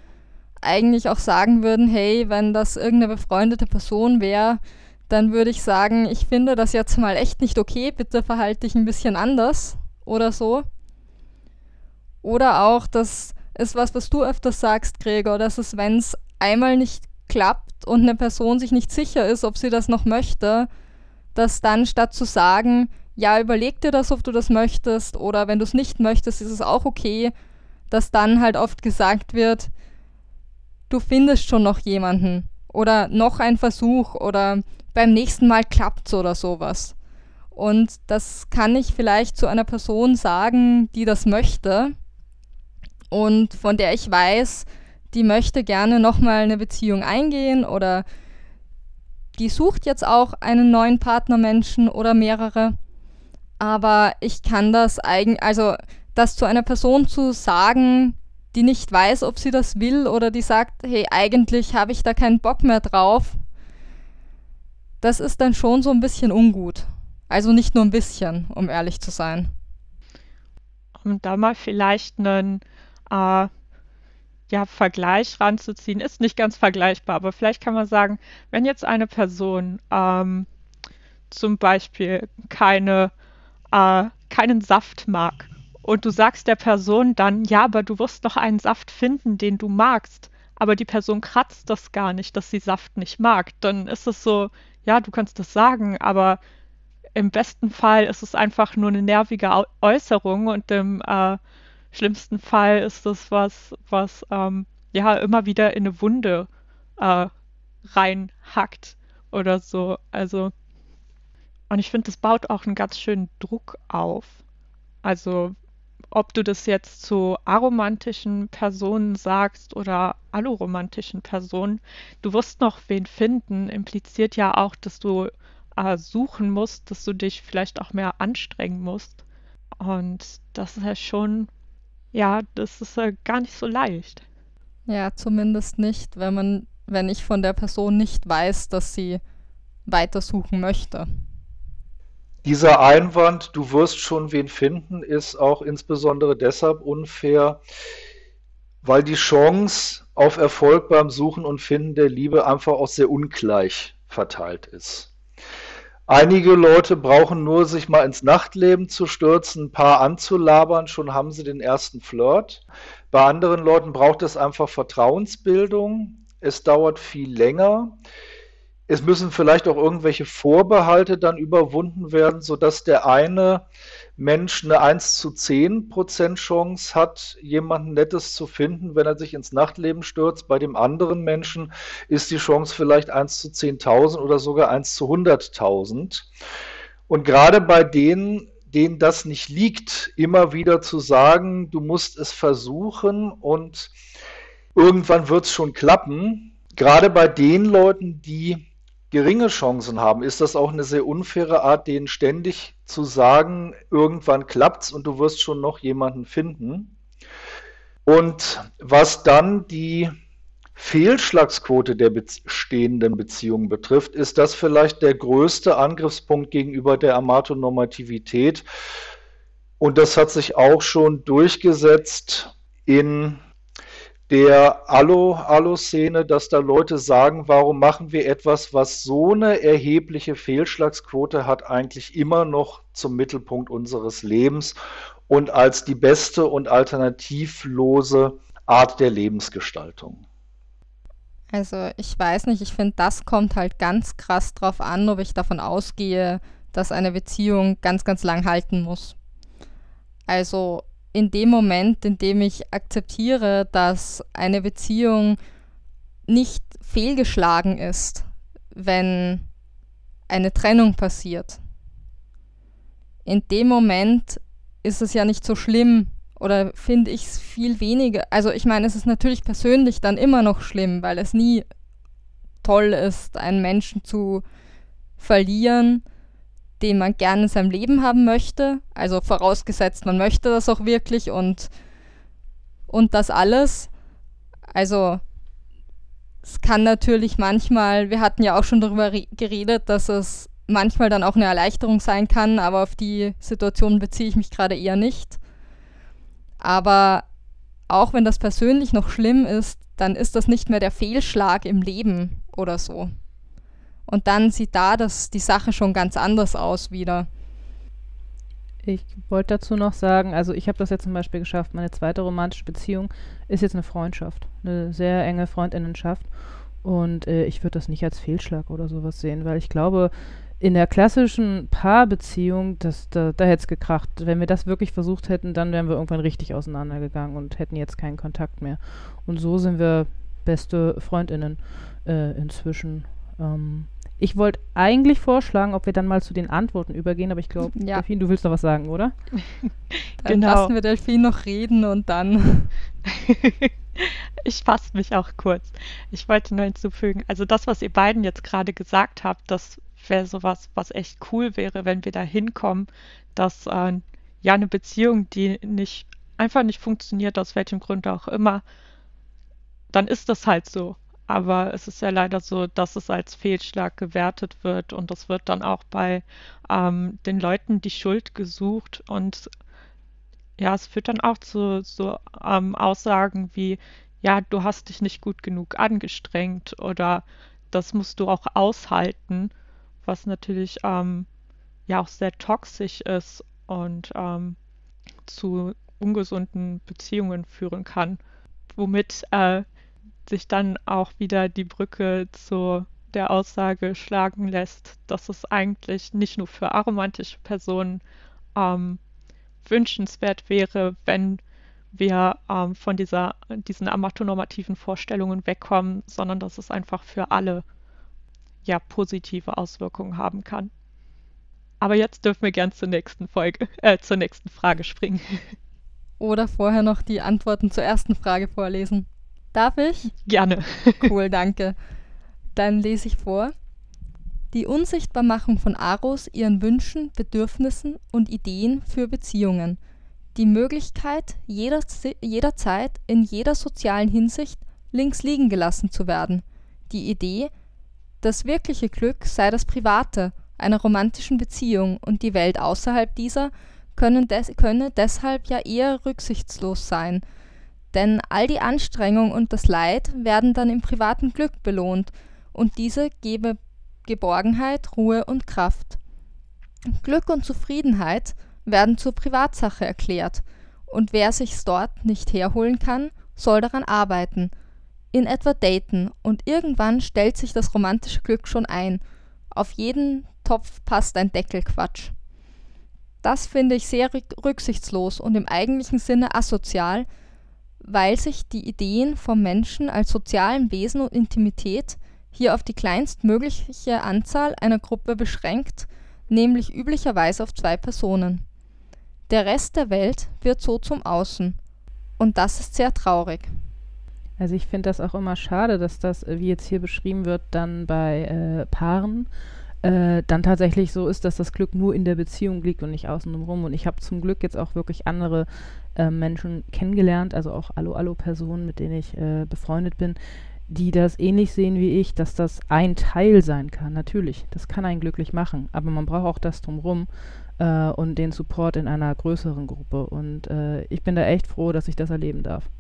eigentlich auch sagen würden, hey, wenn das irgendeine befreundete Person wäre, dann würde ich sagen, ich finde das jetzt mal echt nicht okay, bitte verhalte dich ein bisschen anders oder so. Oder auch, das ist was, was du öfters sagst, Gregor, dass es, wenn es einmal nicht klappt und eine Person sich nicht sicher ist, ob sie das noch möchte, dass dann statt zu sagen, ja, überleg dir das, ob du das möchtest oder wenn du es nicht möchtest, ist es auch okay, dass dann halt oft gesagt wird, du findest schon noch jemanden oder noch ein Versuch oder beim nächsten Mal klappt's oder sowas. Und das kann ich vielleicht zu einer Person sagen, die das möchte, und von der ich weiß, die möchte gerne nochmal eine Beziehung eingehen oder die sucht jetzt auch einen neuen Partnermenschen oder mehrere. Aber ich kann das eigentlich, also das zu einer Person zu sagen, die nicht weiß, ob sie das will oder die sagt, hey, eigentlich habe ich da keinen Bock mehr drauf, das ist dann schon so ein bisschen ungut. Also nicht nur ein bisschen, um ehrlich zu sein. Um da mal vielleicht einen äh, ja, Vergleich ranzuziehen, ist nicht ganz vergleichbar, aber vielleicht kann man sagen, wenn jetzt eine Person ähm, zum Beispiel keine, äh, keinen Saft mag und du sagst der Person dann, ja, aber du wirst noch einen Saft finden, den du magst, aber die Person kratzt das gar nicht, dass sie Saft nicht mag, dann ist es so, ja, du kannst das sagen, aber im besten Fall ist es einfach nur eine nervige Äußerung und im äh, schlimmsten Fall ist es was, was ähm, ja immer wieder in eine Wunde äh, reinhackt oder so. Also, und ich finde, das baut auch einen ganz schönen Druck auf. Also ob du das jetzt zu aromantischen Personen sagst oder alloromantischen Personen, du wirst noch wen finden, impliziert ja auch, dass du äh, suchen musst, dass du dich vielleicht auch mehr anstrengen musst. Und das ist ja schon, ja, das ist ja gar nicht so leicht. Ja, zumindest nicht, wenn man, wenn ich von der Person nicht weiß, dass sie weitersuchen möchte. Dieser Einwand, du wirst schon wen finden, ist auch insbesondere deshalb unfair, weil die Chance auf Erfolg beim Suchen und Finden der Liebe einfach auch sehr ungleich verteilt ist. Einige Leute brauchen nur, sich mal ins Nachtleben zu stürzen, ein paar anzulabern, schon haben sie den ersten Flirt. Bei anderen Leuten braucht es einfach Vertrauensbildung. Es dauert viel länger. Es müssen vielleicht auch irgendwelche Vorbehalte dann überwunden werden, sodass der eine Mensch eine eins zu zehn Prozent Chance hat, jemanden Nettes zu finden, wenn er sich ins Nachtleben stürzt. Bei dem anderen Menschen ist die Chance vielleicht eins zu zehntausend oder sogar eins zu hunderttausend. Und gerade bei denen, denen das nicht liegt, immer wieder zu sagen, du musst es versuchen und irgendwann wird es schon klappen. Gerade bei den Leuten, die geringe Chancen haben, ist das auch eine sehr unfaire Art, denen ständig zu sagen, irgendwann klappt's und du wirst schon noch jemanden finden. Und was dann die Fehlschlagsquote der bestehenden Beziehungen betrifft, ist das vielleicht der größte Angriffspunkt gegenüber der Amatonormativität. Und das hat sich auch schon durchgesetzt in der Allo-Allo-Szene, dass da Leute sagen, warum machen wir etwas, was so eine erhebliche Fehlschlagsquote hat, eigentlich immer noch zum Mittelpunkt unseres Lebens und als die beste und alternativlose Art der Lebensgestaltung. Also ich weiß nicht, ich finde, das kommt halt ganz krass drauf an, ob ich davon ausgehe, dass eine Beziehung ganz, ganz lang halten muss. Also in dem Moment, in dem ich akzeptiere, dass eine Beziehung nicht fehlgeschlagen ist, wenn eine Trennung passiert. In dem Moment ist es ja nicht so schlimm oder finde ich es viel weniger. Also ich meine, es ist natürlich persönlich dann immer noch schlimm, weil es nie toll ist, einen Menschen zu verlieren, den man gerne in seinem Leben haben möchte, also vorausgesetzt, man möchte das auch wirklich und, und das alles. Also es kann natürlich manchmal, wir hatten ja auch schon darüber geredet, dass es manchmal dann auch eine Erleichterung sein kann, aber auf die Situation beziehe ich mich gerade eher nicht. Aber auch wenn das persönlich noch schlimm ist, dann ist das nicht mehr der Fehlschlag im Leben oder so. Und dann sieht da das, die Sache schon ganz anders aus wieder. Ich wollte dazu noch sagen, also ich habe das jetzt zum Beispiel geschafft, meine zweite romantische Beziehung ist jetzt eine Freundschaft, eine sehr enge Freundinnenschaft. Und äh, ich würde das nicht als Fehlschlag oder sowas sehen, weil ich glaube, in der klassischen Paarbeziehung, das, da, da hätte es gekracht. Wenn wir das wirklich versucht hätten, dann wären wir irgendwann richtig auseinandergegangen und hätten jetzt keinen Kontakt mehr. Und so sind wir beste Freundinnen äh, inzwischen. Ähm, Ich wollte eigentlich vorschlagen, ob wir dann mal zu den Antworten übergehen, aber ich glaube, ja. Delfin, du willst noch was sagen, oder? Dann genau. Lassen wir Delfin noch reden und dann... Ich fasse mich auch kurz. Ich wollte nur hinzufügen, also das, was ihr beiden jetzt gerade gesagt habt, das wäre sowas, was echt cool wäre, wenn wir da hinkommen, dass äh, ja eine Beziehung, die nicht einfach nicht funktioniert, aus welchem Grund auch immer, dann ist das halt so. Aber es ist ja leider so, dass es als Fehlschlag gewertet wird und das wird dann auch bei ähm, den Leuten die Schuld gesucht und ja, es führt dann auch zu so ähm, Aussagen wie, ja, du hast dich nicht gut genug angestrengt oder das musst du auch aushalten, was natürlich ähm, ja auch sehr toxisch ist und ähm, zu ungesunden Beziehungen führen kann, womit äh, sich dann auch wieder die Brücke zu der Aussage schlagen lässt, dass es eigentlich nicht nur für aromantische Personen ähm, wünschenswert wäre, wenn wir ähm, von dieser, diesen amatonormativen Vorstellungen wegkommen, sondern dass es einfach für alle ja positive Auswirkungen haben kann. Aber jetzt dürfen wir gern zur nächsten Folge, äh, zur nächsten Frage springen. oder vorher noch die Antworten zur ersten Frage vorlesen? Darf ich? Gerne. Cool, danke. Dann lese ich vor. Die Unsichtbarmachung von Aros, ihren Wünschen, Bedürfnissen und Ideen für Beziehungen. Die Möglichkeit, jeder, jederzeit in jeder sozialen Hinsicht links liegen gelassen zu werden. Die Idee, das wirkliche Glück sei das Private einer romantischen Beziehung und die Welt außerhalb dieser können des, könne deshalb ja eher rücksichtslos sein. Denn all die Anstrengung und das Leid werden dann im privaten Glück belohnt und diese gebe Geborgenheit, Ruhe und Kraft. Glück und Zufriedenheit werden zur Privatsache erklärt und wer sich's dort nicht herholen kann, soll daran arbeiten, in etwa daten und irgendwann stellt sich das romantische Glück schon ein. Auf jeden Topf passt ein Deckelquatsch. Das finde ich sehr rücksichtslos und im eigentlichen Sinne asozial, weil sich die Ideen vom Menschen als sozialem Wesen und Intimität hier auf die kleinstmögliche Anzahl einer Gruppe beschränkt, nämlich üblicherweise auf zwei Personen. Der Rest der Welt wird so zum Außen. Und das ist sehr traurig. Also ich finde das auch immer schade, dass das, wie jetzt hier beschrieben wird, dann bei äh, Paaren äh, dann tatsächlich so ist, dass das Glück nur in der Beziehung liegt und nicht außenrum. Und ich habe zum Glück jetzt auch wirklich andere äh, Menschen kennengelernt, also auch Allo-Allo-Personen, mit denen ich äh, befreundet bin, die das ähnlich sehen wie ich, dass das ein Teil sein kann. Natürlich, das kann einen glücklich machen, aber man braucht auch das drumherum äh, und den Support in einer größeren Gruppe. Und äh, ich bin da echt froh, dass ich das erleben darf.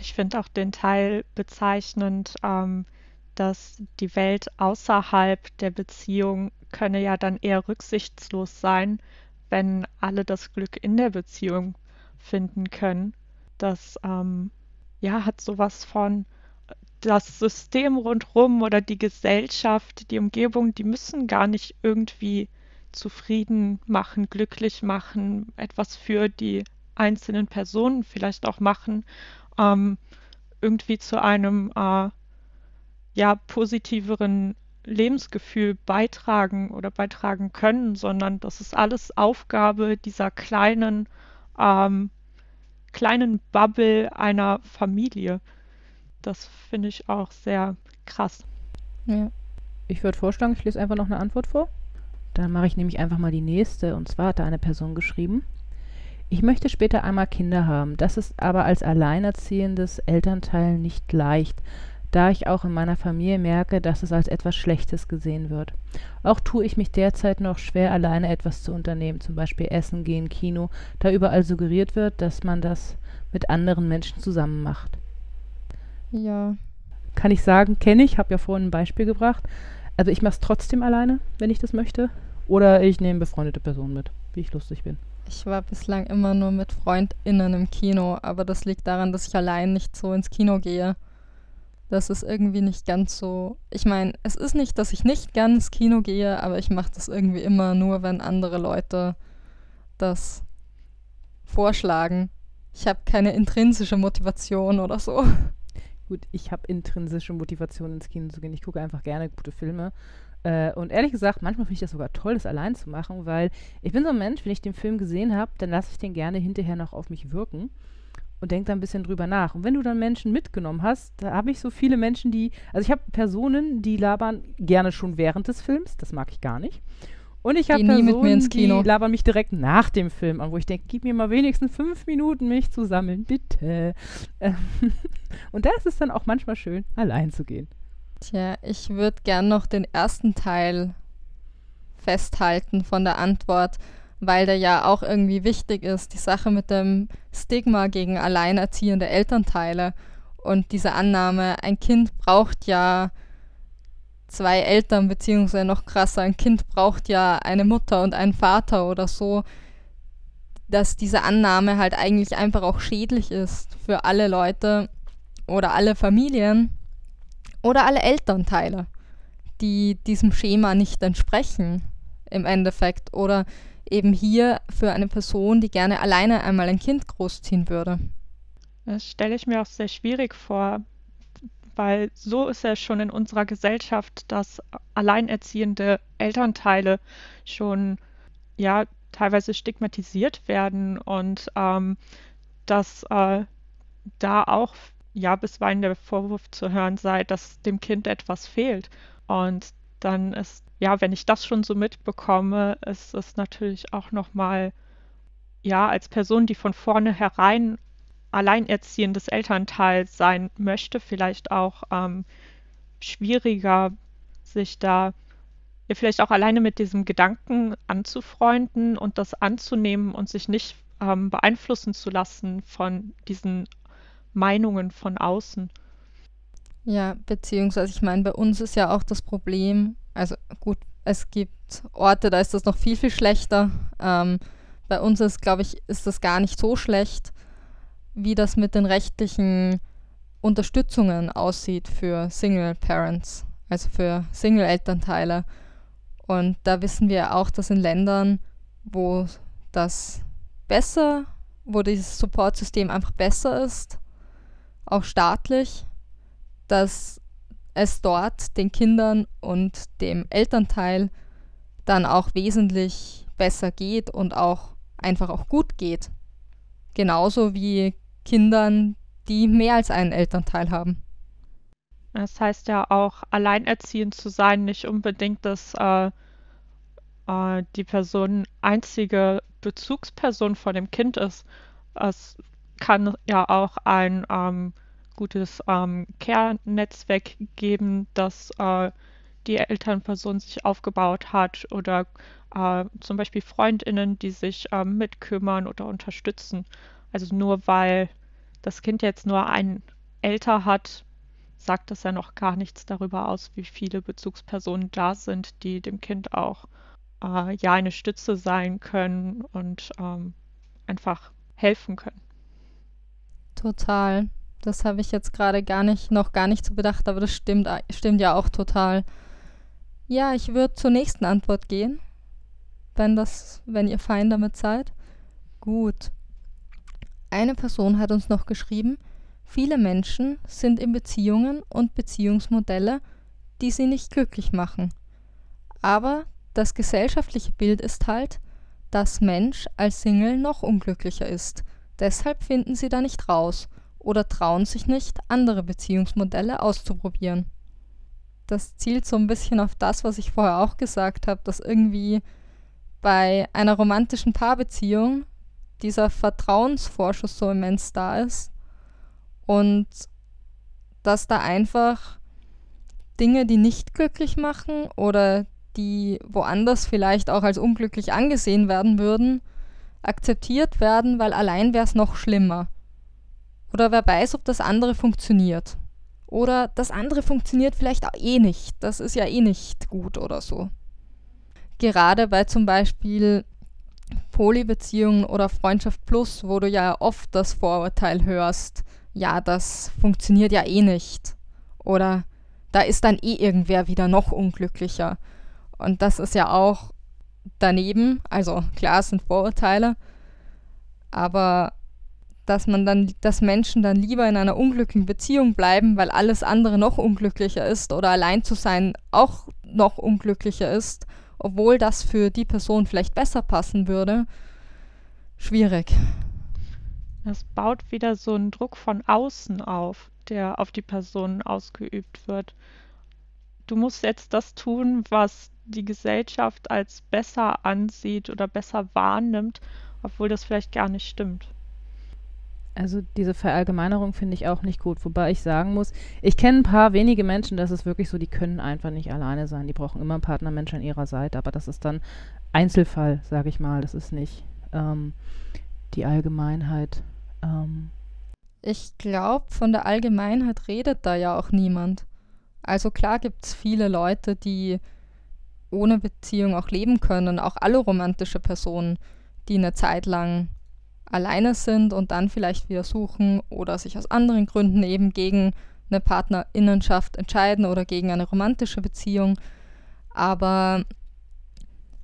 Ich finde auch den Teil bezeichnend, ähm, dass die Welt außerhalb der Beziehung könne ja dann eher rücksichtslos sein, wenn alle das Glück in der Beziehung finden können. Das ähm, ja, hat sowas von... Das System rundherum oder die Gesellschaft, die Umgebung, die müssen gar nicht irgendwie zufrieden machen, glücklich machen, etwas für die einzelnen Personen vielleicht auch machen, ähm, irgendwie zu einem äh, ja, positiveren Lebensgefühl beitragen oder beitragen können, sondern das ist alles Aufgabe dieser kleinen, ähm, kleinen Bubble einer Familie. Das finde ich auch sehr krass. Ja. Ich würde vorschlagen, ich lese einfach noch eine Antwort vor. Dann mache ich nämlich einfach mal die nächste. Und zwar hat da eine Person geschrieben: Ich möchte später einmal Kinder haben. Das ist aber als alleinerziehendes Elternteil nicht leicht, da ich auch in meiner Familie merke, dass es als etwas Schlechtes gesehen wird. Auch tue ich mich derzeit noch schwer, alleine etwas zu unternehmen, zum Beispiel essen gehen, Kino, da überall suggeriert wird, dass man das mit anderen Menschen zusammen macht. Ja. Kann ich sagen, kenne ich, habe ja vorhin ein Beispiel gebracht. Also ich mache es trotzdem alleine, wenn ich das möchte. Oder ich nehme befreundete Personen mit, wie ich lustig bin. Ich war bislang immer nur mit FreundInnen im Kino, aber das liegt daran, dass ich allein nicht so ins Kino gehe. Das ist irgendwie nicht ganz so... Ich meine, es ist nicht, dass ich nicht gern ins Kino gehe, aber ich mache das irgendwie immer nur, wenn andere Leute das vorschlagen. Ich habe keine intrinsische Motivation oder so. Gut, ich habe intrinsische Motivation, ins Kino zu gehen. Ich gucke einfach gerne gute Filme. Äh, und ehrlich gesagt, manchmal finde ich das sogar toll, das allein zu machen, weil ich bin so ein Mensch, wenn ich den Film gesehen habe, dann lasse ich den gerne hinterher noch auf mich wirken und denke da ein bisschen drüber nach. Und wenn du dann Menschen mitgenommen hast, da habe ich so viele Menschen, die, also ich habe Personen, die labern gerne schon während des Films, das mag ich gar nicht. Und ich habe Personen, die labern mich direkt nach dem Film an, wo ich denke, gib mir mal wenigstens fünf Minuten, mich zu sammeln, bitte. Ähm, und da ist es dann auch manchmal schön, allein zu gehen. Tja, ich würde gern noch den ersten Teil festhalten von der Antwort, weil der ja auch irgendwie wichtig ist, die Sache mit dem Stigma gegen alleinerziehende Elternteile und diese Annahme, ein Kind braucht ja... zwei Eltern, beziehungsweise noch krasser, ein Kind braucht ja eine Mutter und einen Vater oder so, dass diese Annahme halt eigentlich einfach auch schädlich ist für alle Leute oder alle Familien oder alle Elternteile, die diesem Schema nicht entsprechen im Endeffekt oder eben hier für eine Person, die gerne alleine einmal ein Kind großziehen würde. Das stelle ich mir auch sehr schwierig vor, weil so ist ja schon in unserer Gesellschaft, dass alleinerziehende Elternteile schon ja teilweise stigmatisiert werden und ähm, dass äh, da auch ja bisweilen der Vorwurf zu hören sei, dass dem Kind etwas fehlt. Und dann ist, ja, wenn ich das schon so mitbekomme, ist es natürlich auch nochmal, ja, als Person, die von vornherein alleinerziehendes Elternteil sein möchte, vielleicht auch ähm, schwieriger, sich da ja, vielleicht auch alleine mit diesem Gedanken anzufreunden und das anzunehmen und sich nicht ähm, beeinflussen zu lassen von diesen Meinungen von außen. Ja, beziehungsweise ich meine, bei uns ist ja auch das Problem, also gut, es gibt Orte, da ist das noch viel, viel schlechter. Ähm, bei uns ist, glaube ich, ist das gar nicht so schlecht, wie das mit den rechtlichen Unterstützungen aussieht für Single Parents, also für Single-Elternteile. Und da wissen wir auch, dass in Ländern, wo das besser, wo dieses Supportsystem einfach besser ist, auch staatlich, dass es dort den Kindern und dem Elternteil dann auch wesentlich besser geht und auch einfach auch gut geht. Genauso wie Kindern, die mehr als einen Elternteil haben. Das heißt ja auch, alleinerziehend zu sein, nicht unbedingt, dass äh, äh, die Person einzige Bezugsperson von dem Kind ist. Es kann ja auch ein ähm, gutes ähm, Care-Netzwerk geben, das äh, die Elternperson sich aufgebaut hat, oder äh, zum Beispiel FreundInnen, die sich äh, mitkümmern oder unterstützen. Also nur weil das Kind jetzt nur einen Eltern hat, sagt das ja noch gar nichts darüber aus, wie viele Bezugspersonen da sind, die dem Kind auch äh, ja eine Stütze sein können und ähm, einfach helfen können. Total. Das habe ich jetzt gerade gar nicht, noch gar nicht so bedacht, aber das stimmt, stimmt ja auch total. Ja, ich würde zur nächsten Antwort gehen, wenn das, wenn ihr fein damit seid. Gut. Eine Person hat uns noch geschrieben, viele Menschen sind in Beziehungen und Beziehungsmodelle, die sie nicht glücklich machen. Aber das gesellschaftliche Bild ist halt, dass Mensch als Single noch unglücklicher ist. Deshalb finden sie da nicht raus oder trauen sich nicht, andere Beziehungsmodelle auszuprobieren. Das zielt so ein bisschen auf das, was ich vorher auch gesagt habe, dass irgendwie bei einer romantischen Paarbeziehung dieser Vertrauensvorschuss so immens da ist und dass da einfach Dinge, die nicht glücklich machen oder die woanders vielleicht auch als unglücklich angesehen werden würden, akzeptiert werden, weil allein wäre es noch schlimmer. Oder wer weiß, ob das andere funktioniert. Oder das andere funktioniert vielleicht auch eh nicht. Das ist ja eh nicht gut oder so. Gerade bei zum Beispiel Polybeziehungen oder Freundschaft Plus, wo du ja oft das Vorurteil hörst, ja, das funktioniert ja eh nicht. Oder da ist dann eh irgendwer wieder noch unglücklicher. Und das ist ja auch daneben, also klar, es sind Vorurteile, aber dass man dann, dass Menschen dann lieber in einer unglücklichen Beziehung bleiben, weil alles andere noch unglücklicher ist oder allein zu sein auch noch unglücklicher ist, obwohl das für die Person vielleicht besser passen würde, schwierig. Das baut wieder so einen Druck von außen auf, der auf die Personen ausgeübt wird. Du musst jetzt das tun, was die Gesellschaft als besser ansieht oder besser wahrnimmt, obwohl das vielleicht gar nicht stimmt. Also diese Verallgemeinerung finde ich auch nicht gut, wobei ich sagen muss, ich kenne ein paar wenige Menschen, das ist wirklich so, die können einfach nicht alleine sein, die brauchen immer einen Partnermensch an ihrer Seite, aber das ist dann Einzelfall, sage ich mal, das ist nicht ähm, die Allgemeinheit. Ähm. Ich glaube, von der Allgemeinheit redet da ja auch niemand. Also klar gibt es viele Leute, die ohne Beziehung auch leben können, auch alloromantische Personen, die eine Zeit lang alleine sind und dann vielleicht wieder suchen oder sich aus anderen Gründen eben gegen eine Partnerinnenschaft entscheiden oder gegen eine romantische Beziehung. Aber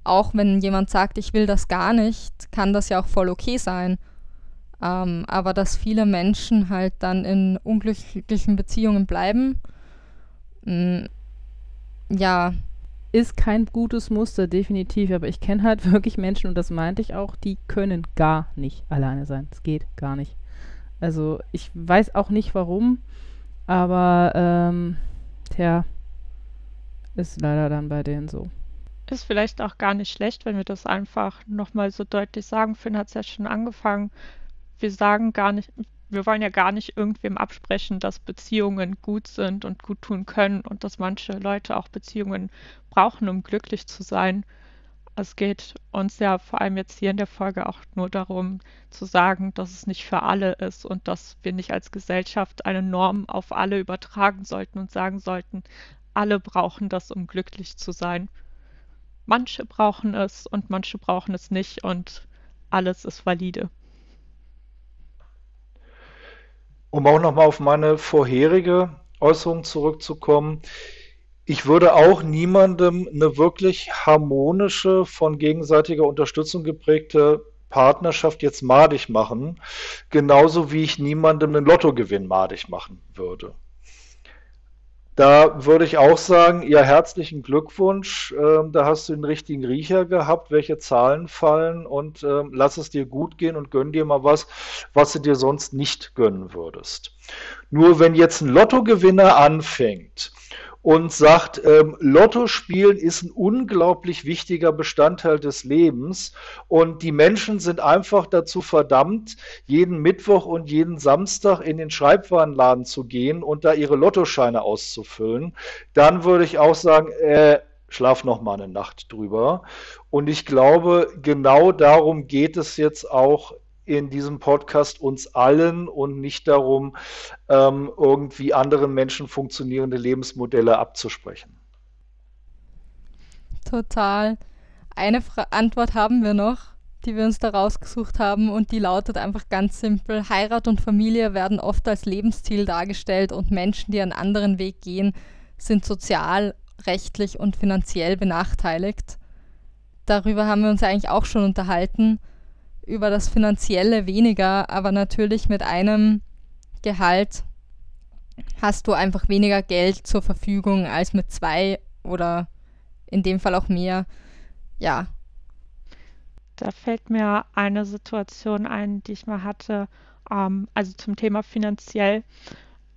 auch wenn jemand sagt, ich will das gar nicht, kann das ja auch voll okay sein. Ähm, aber dass viele Menschen halt dann in unglücklichen Beziehungen bleiben, mh, ja, ist kein gutes Muster, definitiv, aber ich kenne halt wirklich Menschen, und das meinte ich auch, die können gar nicht alleine sein. Es geht gar nicht. Also ich weiß auch nicht warum, aber ähm, tja, ist leider dann bei denen so. Ist vielleicht auch gar nicht schlecht, wenn wir das einfach nochmal so deutlich sagen. Finn hat es ja schon angefangen. Wir sagen gar nicht, wir wollen ja gar nicht irgendwem absprechen, dass Beziehungen gut sind und gut tun können und dass manche Leute auch Beziehungen brauchen, um glücklich zu sein. Es geht uns ja vor allem jetzt hier in der Folge auch nur darum zu sagen, dass es nicht für alle ist und dass wir nicht als Gesellschaft eine Norm auf alle übertragen sollten und sagen sollten, alle brauchen das, um glücklich zu sein. Manche brauchen es und manche brauchen es nicht und alles ist valide. Um auch nochmal auf meine vorherige Äußerung zurückzukommen, ich würde auch niemandem eine wirklich harmonische, von gegenseitiger Unterstützung geprägte Partnerschaft jetzt madig machen, genauso wie ich niemandem einen Lottogewinn madig machen würde. Da würde ich auch sagen, ja, herzlichen Glückwunsch, äh, da hast du den richtigen Riecher gehabt, welche Zahlen fallen und äh, lass es dir gut gehen und gönn dir mal was, was du dir sonst nicht gönnen würdest. Nur wenn jetzt ein Lottogewinner anfängt und sagt, ähm, Lotto spielen ist ein unglaublich wichtiger Bestandteil des Lebens und die Menschen sind einfach dazu verdammt, jeden Mittwoch und jeden Samstag in den Schreibwarenladen zu gehen und da ihre Lottoscheine auszufüllen, dann würde ich auch sagen, äh, schlaf noch mal eine Nacht drüber. Und ich glaube, genau darum geht es jetzt auch in diesem Podcast uns allen und nicht darum, ähm, irgendwie anderen Menschen funktionierende Lebensmodelle abzusprechen. Total. Eine Fra- Antwort haben wir noch, die wir uns da rausgesucht haben und die lautet einfach ganz simpel. Heirat und Familie werden oft als Lebensziel dargestellt und Menschen, die einen anderen Weg gehen, sind sozial, rechtlich und finanziell benachteiligt. Darüber haben wir uns eigentlich auch schon unterhalten. Über das Finanzielle weniger, aber natürlich mit einem Gehalt hast du einfach weniger Geld zur Verfügung als mit zwei oder in dem Fall auch mehr. Ja. Da fällt mir eine Situation ein, die ich mal hatte, ähm, also zum Thema finanziell.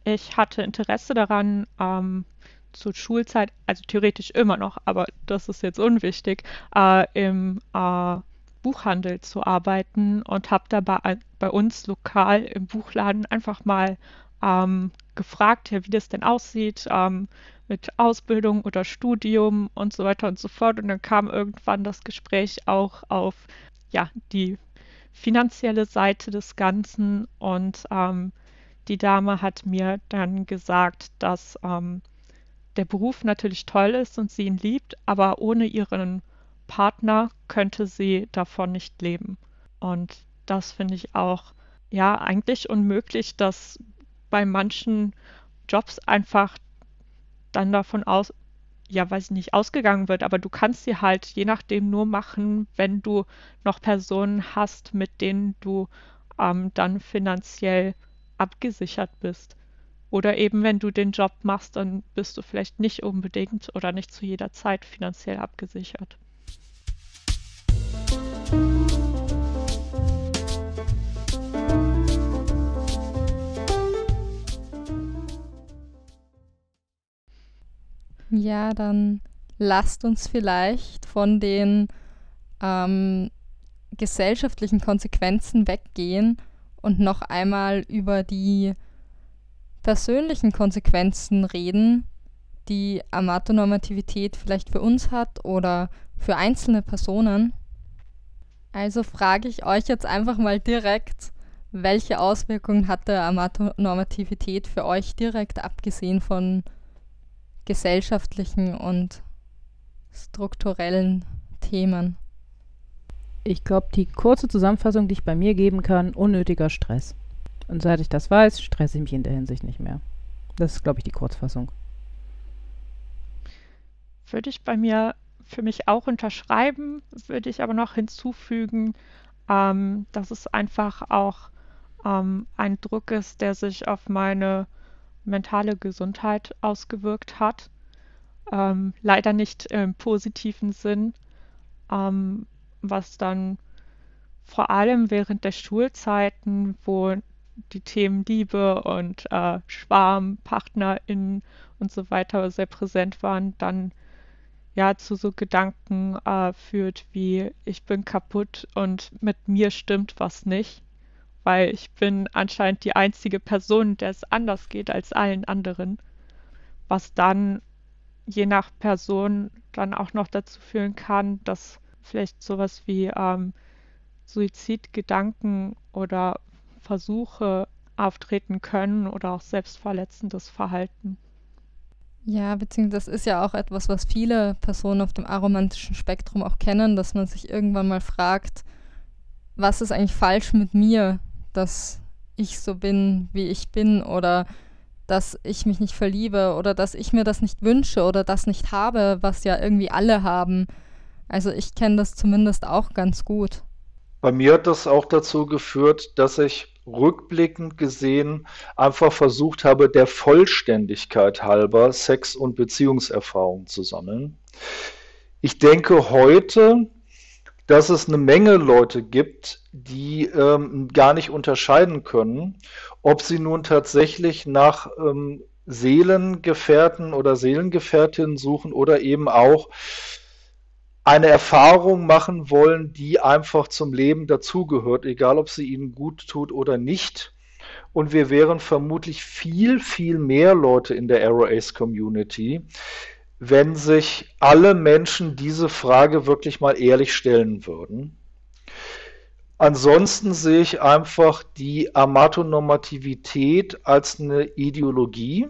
Ich hatte Interesse daran, ähm, zur Schulzeit, also theoretisch immer noch, aber das ist jetzt unwichtig, äh, im äh, Buchhandel zu arbeiten und habe da bei, bei uns lokal im Buchladen einfach mal ähm, gefragt, ja, wie das denn aussieht ähm, mit Ausbildung oder Studium und so weiter und so fort. Und dann kam irgendwann das Gespräch auch auf ja, die finanzielle Seite des Ganzen und ähm, die Dame hat mir dann gesagt, dass ähm, der Beruf natürlich toll ist und sie ihn liebt, aber ohne ihren Partner könnte sie davon nicht leben. Und das finde ich auch, ja, eigentlich unmöglich, dass bei manchen Jobs einfach dann davon aus, ja, weiß ich nicht, ausgegangen wird, aber du kannst sie halt je nachdem nur machen, wenn du noch Personen hast, mit denen du ähm, dann finanziell abgesichert bist. Oder eben, wenn du den Job machst, dann bist du vielleicht nicht unbedingt oder nicht zu jeder Zeit finanziell abgesichert. Ja, dann lasst uns vielleicht von den ähm, gesellschaftlichen Konsequenzen weggehen und noch einmal über die persönlichen Konsequenzen reden, die Amatonormativität vielleicht für uns hat oder für einzelne Personen. Also frage ich euch jetzt einfach mal direkt, welche Auswirkungen hatte Amatonormativität für euch direkt, abgesehen von gesellschaftlichen und strukturellen Themen? Ich glaube, die kurze Zusammenfassung, die ich bei mir geben kann, unnötiger Stress. Und seit ich das weiß, stresse ich mich in der Hinsicht nicht mehr. Das ist, glaube ich, die Kurzfassung. Würde ich bei mir für mich auch unterschreiben, würde ich aber noch hinzufügen, ähm, dass es einfach auch ähm, ein Druck ist, der sich auf meine mentale Gesundheit ausgewirkt hat. Ähm, leider nicht im positiven Sinn, ähm, was dann vor allem während der Schulzeiten, wo die Themen Liebe und äh, Schwarm, PartnerInnen und so weiter sehr präsent waren, dann ja zu so Gedanken äh, führt wie ich bin kaputt und mit mir stimmt was nicht, weil ich bin anscheinend die einzige Person, der es anders geht als allen anderen, was dann je nach Person dann auch noch dazu führen kann, dass vielleicht sowas wie ähm, Suizidgedanken oder Versuche auftreten können oder auch selbstverletzendes Verhalten. Ja, beziehungsweise das ist ja auch etwas, was viele Personen auf dem aromantischen Spektrum auch kennen, dass man sich irgendwann mal fragt, was ist eigentlich falsch mit mir, dass ich so bin, wie ich bin oder dass ich mich nicht verliebe oder dass ich mir das nicht wünsche oder das nicht habe, was ja irgendwie alle haben. Also ich kenne das zumindest auch ganz gut. Bei mir hat das auch dazu geführt, dass ich rückblickend gesehen einfach versucht habe, der Vollständigkeit halber Sex- und Beziehungserfahrung zu sammeln. Ich denke heute, dass es eine Menge Leute gibt, die ähm, gar nicht unterscheiden können, ob sie nun tatsächlich nach ähm, Seelengefährten oder Seelengefährtinnen suchen oder eben auch eine Erfahrung machen wollen, die einfach zum Leben dazugehört, egal ob sie ihnen gut tut oder nicht. Und wir wären vermutlich viel, viel mehr Leute in der Aro-Ace-Community, wenn sich alle Menschen diese Frage wirklich mal ehrlich stellen würden. Ansonsten sehe ich einfach die Amatonormativität als eine Ideologie,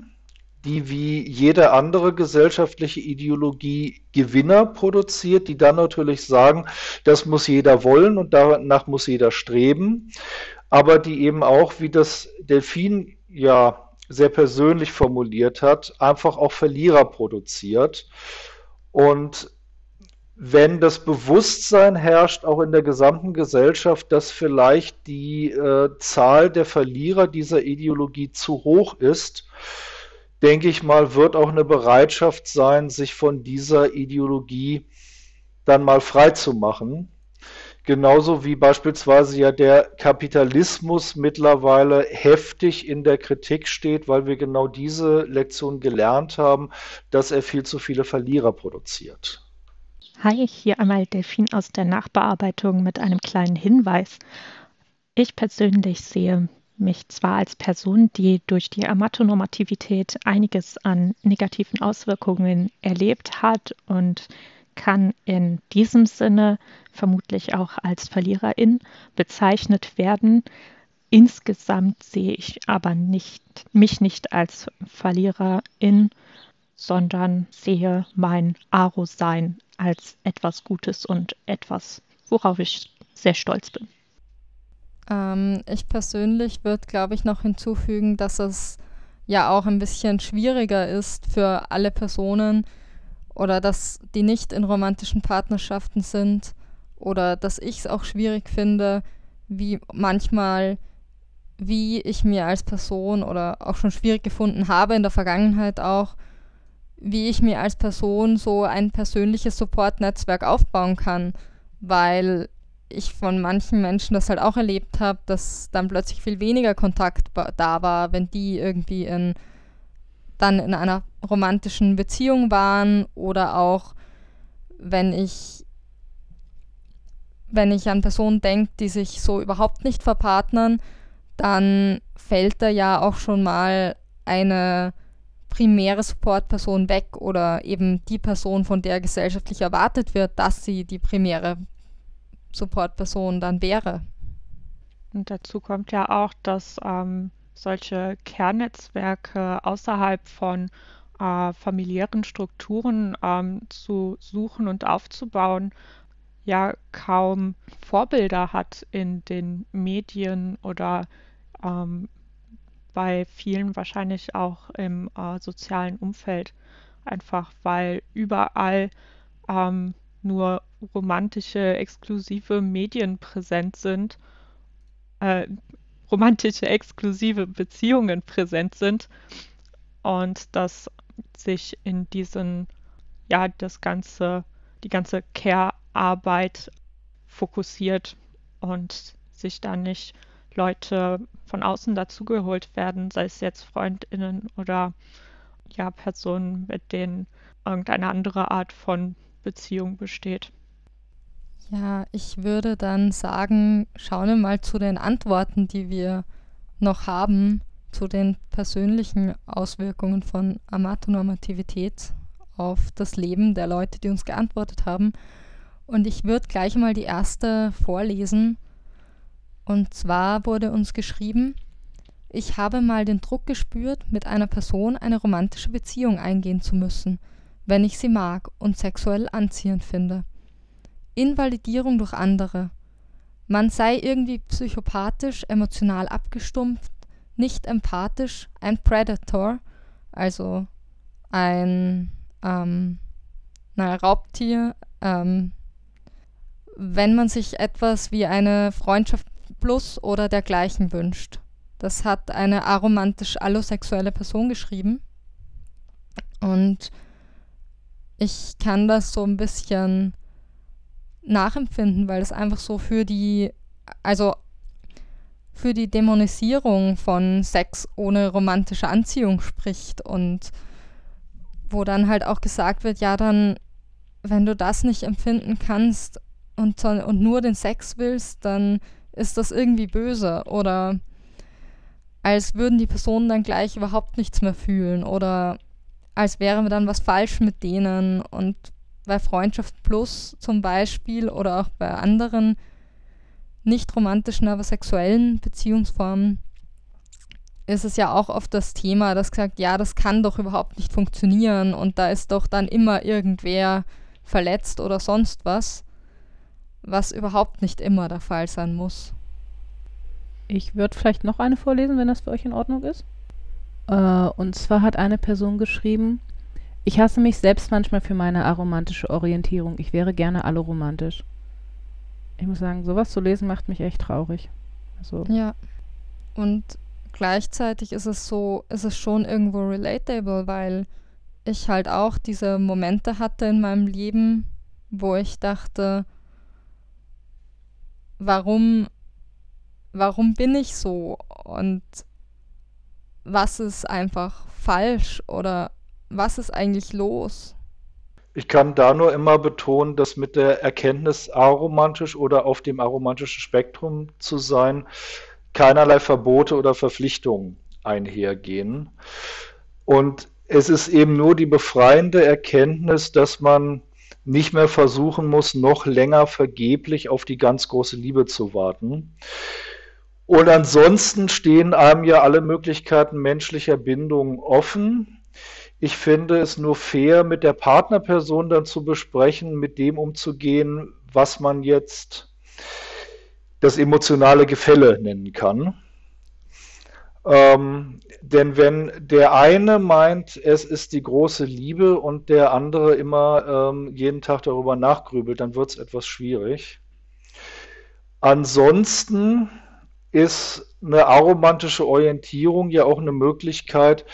die wie jede andere gesellschaftliche Ideologie Gewinner produziert, die dann natürlich sagen, das muss jeder wollen und danach muss jeder streben, aber die eben auch, wie das Delfin ja sehr persönlich formuliert hat, einfach auch Verlierer produziert. Und wenn das Bewusstsein herrscht, auch in der gesamten Gesellschaft, dass vielleicht die äh, Zahl der Verlierer dieser Ideologie zu hoch ist, denke ich mal, wird auch eine Bereitschaft sein, sich von dieser Ideologie dann mal frei zu machen. Genauso wie beispielsweise ja der Kapitalismus mittlerweile heftig in der Kritik steht, weil wir genau diese Lektion gelernt haben, dass er viel zu viele Verlierer produziert. Hi, hier einmal Delfin aus der Nachbearbeitung mit einem kleinen Hinweis. Ich persönlich sehe mich zwar als Person, die durch die Amatonormativität einiges an negativen Auswirkungen erlebt hat und kann in diesem Sinne vermutlich auch als Verliererin bezeichnet werden. Insgesamt sehe ich aber nicht, mich nicht als Verliererin, sondern sehe mein Aro-Sein als etwas Gutes und etwas, worauf ich sehr stolz bin. Ich persönlich würde, glaube ich, noch hinzufügen, dass es ja auch ein bisschen schwieriger ist für alle Personen oder dass die nicht in romantischen Partnerschaften sind oder dass ich es auch schwierig finde, wie manchmal, wie ich mir als Person oder auch schon schwierig gefunden habe in der Vergangenheit auch, wie ich mir als Person so ein persönliches Support-Netzwerk aufbauen kann, weil ich von manchen Menschen das halt auch erlebt habe, dass dann plötzlich viel weniger Kontakt da war, wenn die irgendwie in, dann in einer romantischen Beziehung waren oder auch wenn ich, wenn ich an Personen denke, die sich so überhaupt nicht verpartnern, dann fällt da ja auch schon mal eine primäre Supportperson weg oder eben die Person, von der gesellschaftlich erwartet wird, dass sie die primäre Supportperson dann wäre. Und dazu kommt ja auch, dass ähm, solche Kernnetzwerke außerhalb von äh, familiären Strukturen ähm, zu suchen und aufzubauen, ja kaum Vorbilder hat in den Medien oder ähm, bei vielen wahrscheinlich auch im äh, sozialen Umfeld. Einfach weil überall ähm, nur romantische, exklusive Medien präsent sind, äh, romantische, exklusive Beziehungen präsent sind und dass sich in diesen, ja, das ganze, die ganze Care-Arbeit fokussiert und sich da nicht Leute von außen dazugeholt werden, sei es jetzt FreundInnen oder ja Personen, mit denen irgendeine andere Art von Beziehung besteht. Ja, ich würde dann sagen, schauen wir mal zu den Antworten, die wir noch haben, zu den persönlichen Auswirkungen von Amatonormativität auf das Leben der Leute, die uns geantwortet haben. Und ich würde gleich mal die erste vorlesen. Und zwar wurde uns geschrieben: Ich habe mal den Druck gespürt, mit einer Person eine romantische Beziehung eingehen zu müssen, wenn ich sie mag und sexuell anziehend finde. Invalidierung durch andere. Man sei irgendwie psychopathisch, emotional abgestumpft, nicht empathisch, ein Predator, also ein ähm, naja, Raubtier. Ähm, wenn man sich etwas wie eine Freundschaft plus oder dergleichen wünscht. Das hat eine aromantisch-allosexuelle Person geschrieben. Und ich kann das so ein bisschen nachempfinden, weil das einfach so für die, also für die Dämonisierung von Sex ohne romantische Anziehung spricht und wo dann halt auch gesagt wird, ja dann, wenn du das nicht empfinden kannst und, und nur den Sex willst, dann ist das irgendwie böse oder als würden die Personen dann gleich überhaupt nichts mehr fühlen oder als wäre dann was falsch mit denen und bei Freundschaft plus zum Beispiel oder auch bei anderen nicht romantischen, aber sexuellen Beziehungsformen ist es ja auch oft das Thema, dass gesagt, ja, das kann doch überhaupt nicht funktionieren und da ist doch dann immer irgendwer verletzt oder sonst was, was überhaupt nicht immer der Fall sein muss. Ich würde vielleicht noch eine vorlesen, wenn das für euch in Ordnung ist. Äh, und zwar hat eine Person geschrieben: Ich hasse mich selbst manchmal für meine aromantische Orientierung. Ich wäre gerne alloromantisch. Ich muss sagen, sowas zu lesen macht mich echt traurig. Also ja. Und gleichzeitig ist es so, ist es schon irgendwo relatable, weil ich halt auch diese Momente hatte in meinem Leben, wo ich dachte, warum, warum bin ich so? Und was ist einfach falsch oder was ist eigentlich los? Ich kann da nur immer betonen, dass mit der Erkenntnis, aromantisch oder auf dem aromantischen Spektrum zu sein, keinerlei Verbote oder Verpflichtungen einhergehen. Und es ist eben nur die befreiende Erkenntnis, dass man nicht mehr versuchen muss, noch länger vergeblich auf die ganz große Liebe zu warten. Und ansonsten stehen einem ja alle Möglichkeiten menschlicher Bindung offen. Ich finde es nur fair, mit der Partnerperson dann zu besprechen, mit dem umzugehen, was man jetzt das emotionale Gefälle nennen kann. Ähm, denn wenn der eine meint, es ist die große Liebe und der andere immer ähm, jeden Tag darüber nachgrübelt, dann wird es etwas schwierig. Ansonsten ist eine aromantische Orientierung ja auch eine Möglichkeit,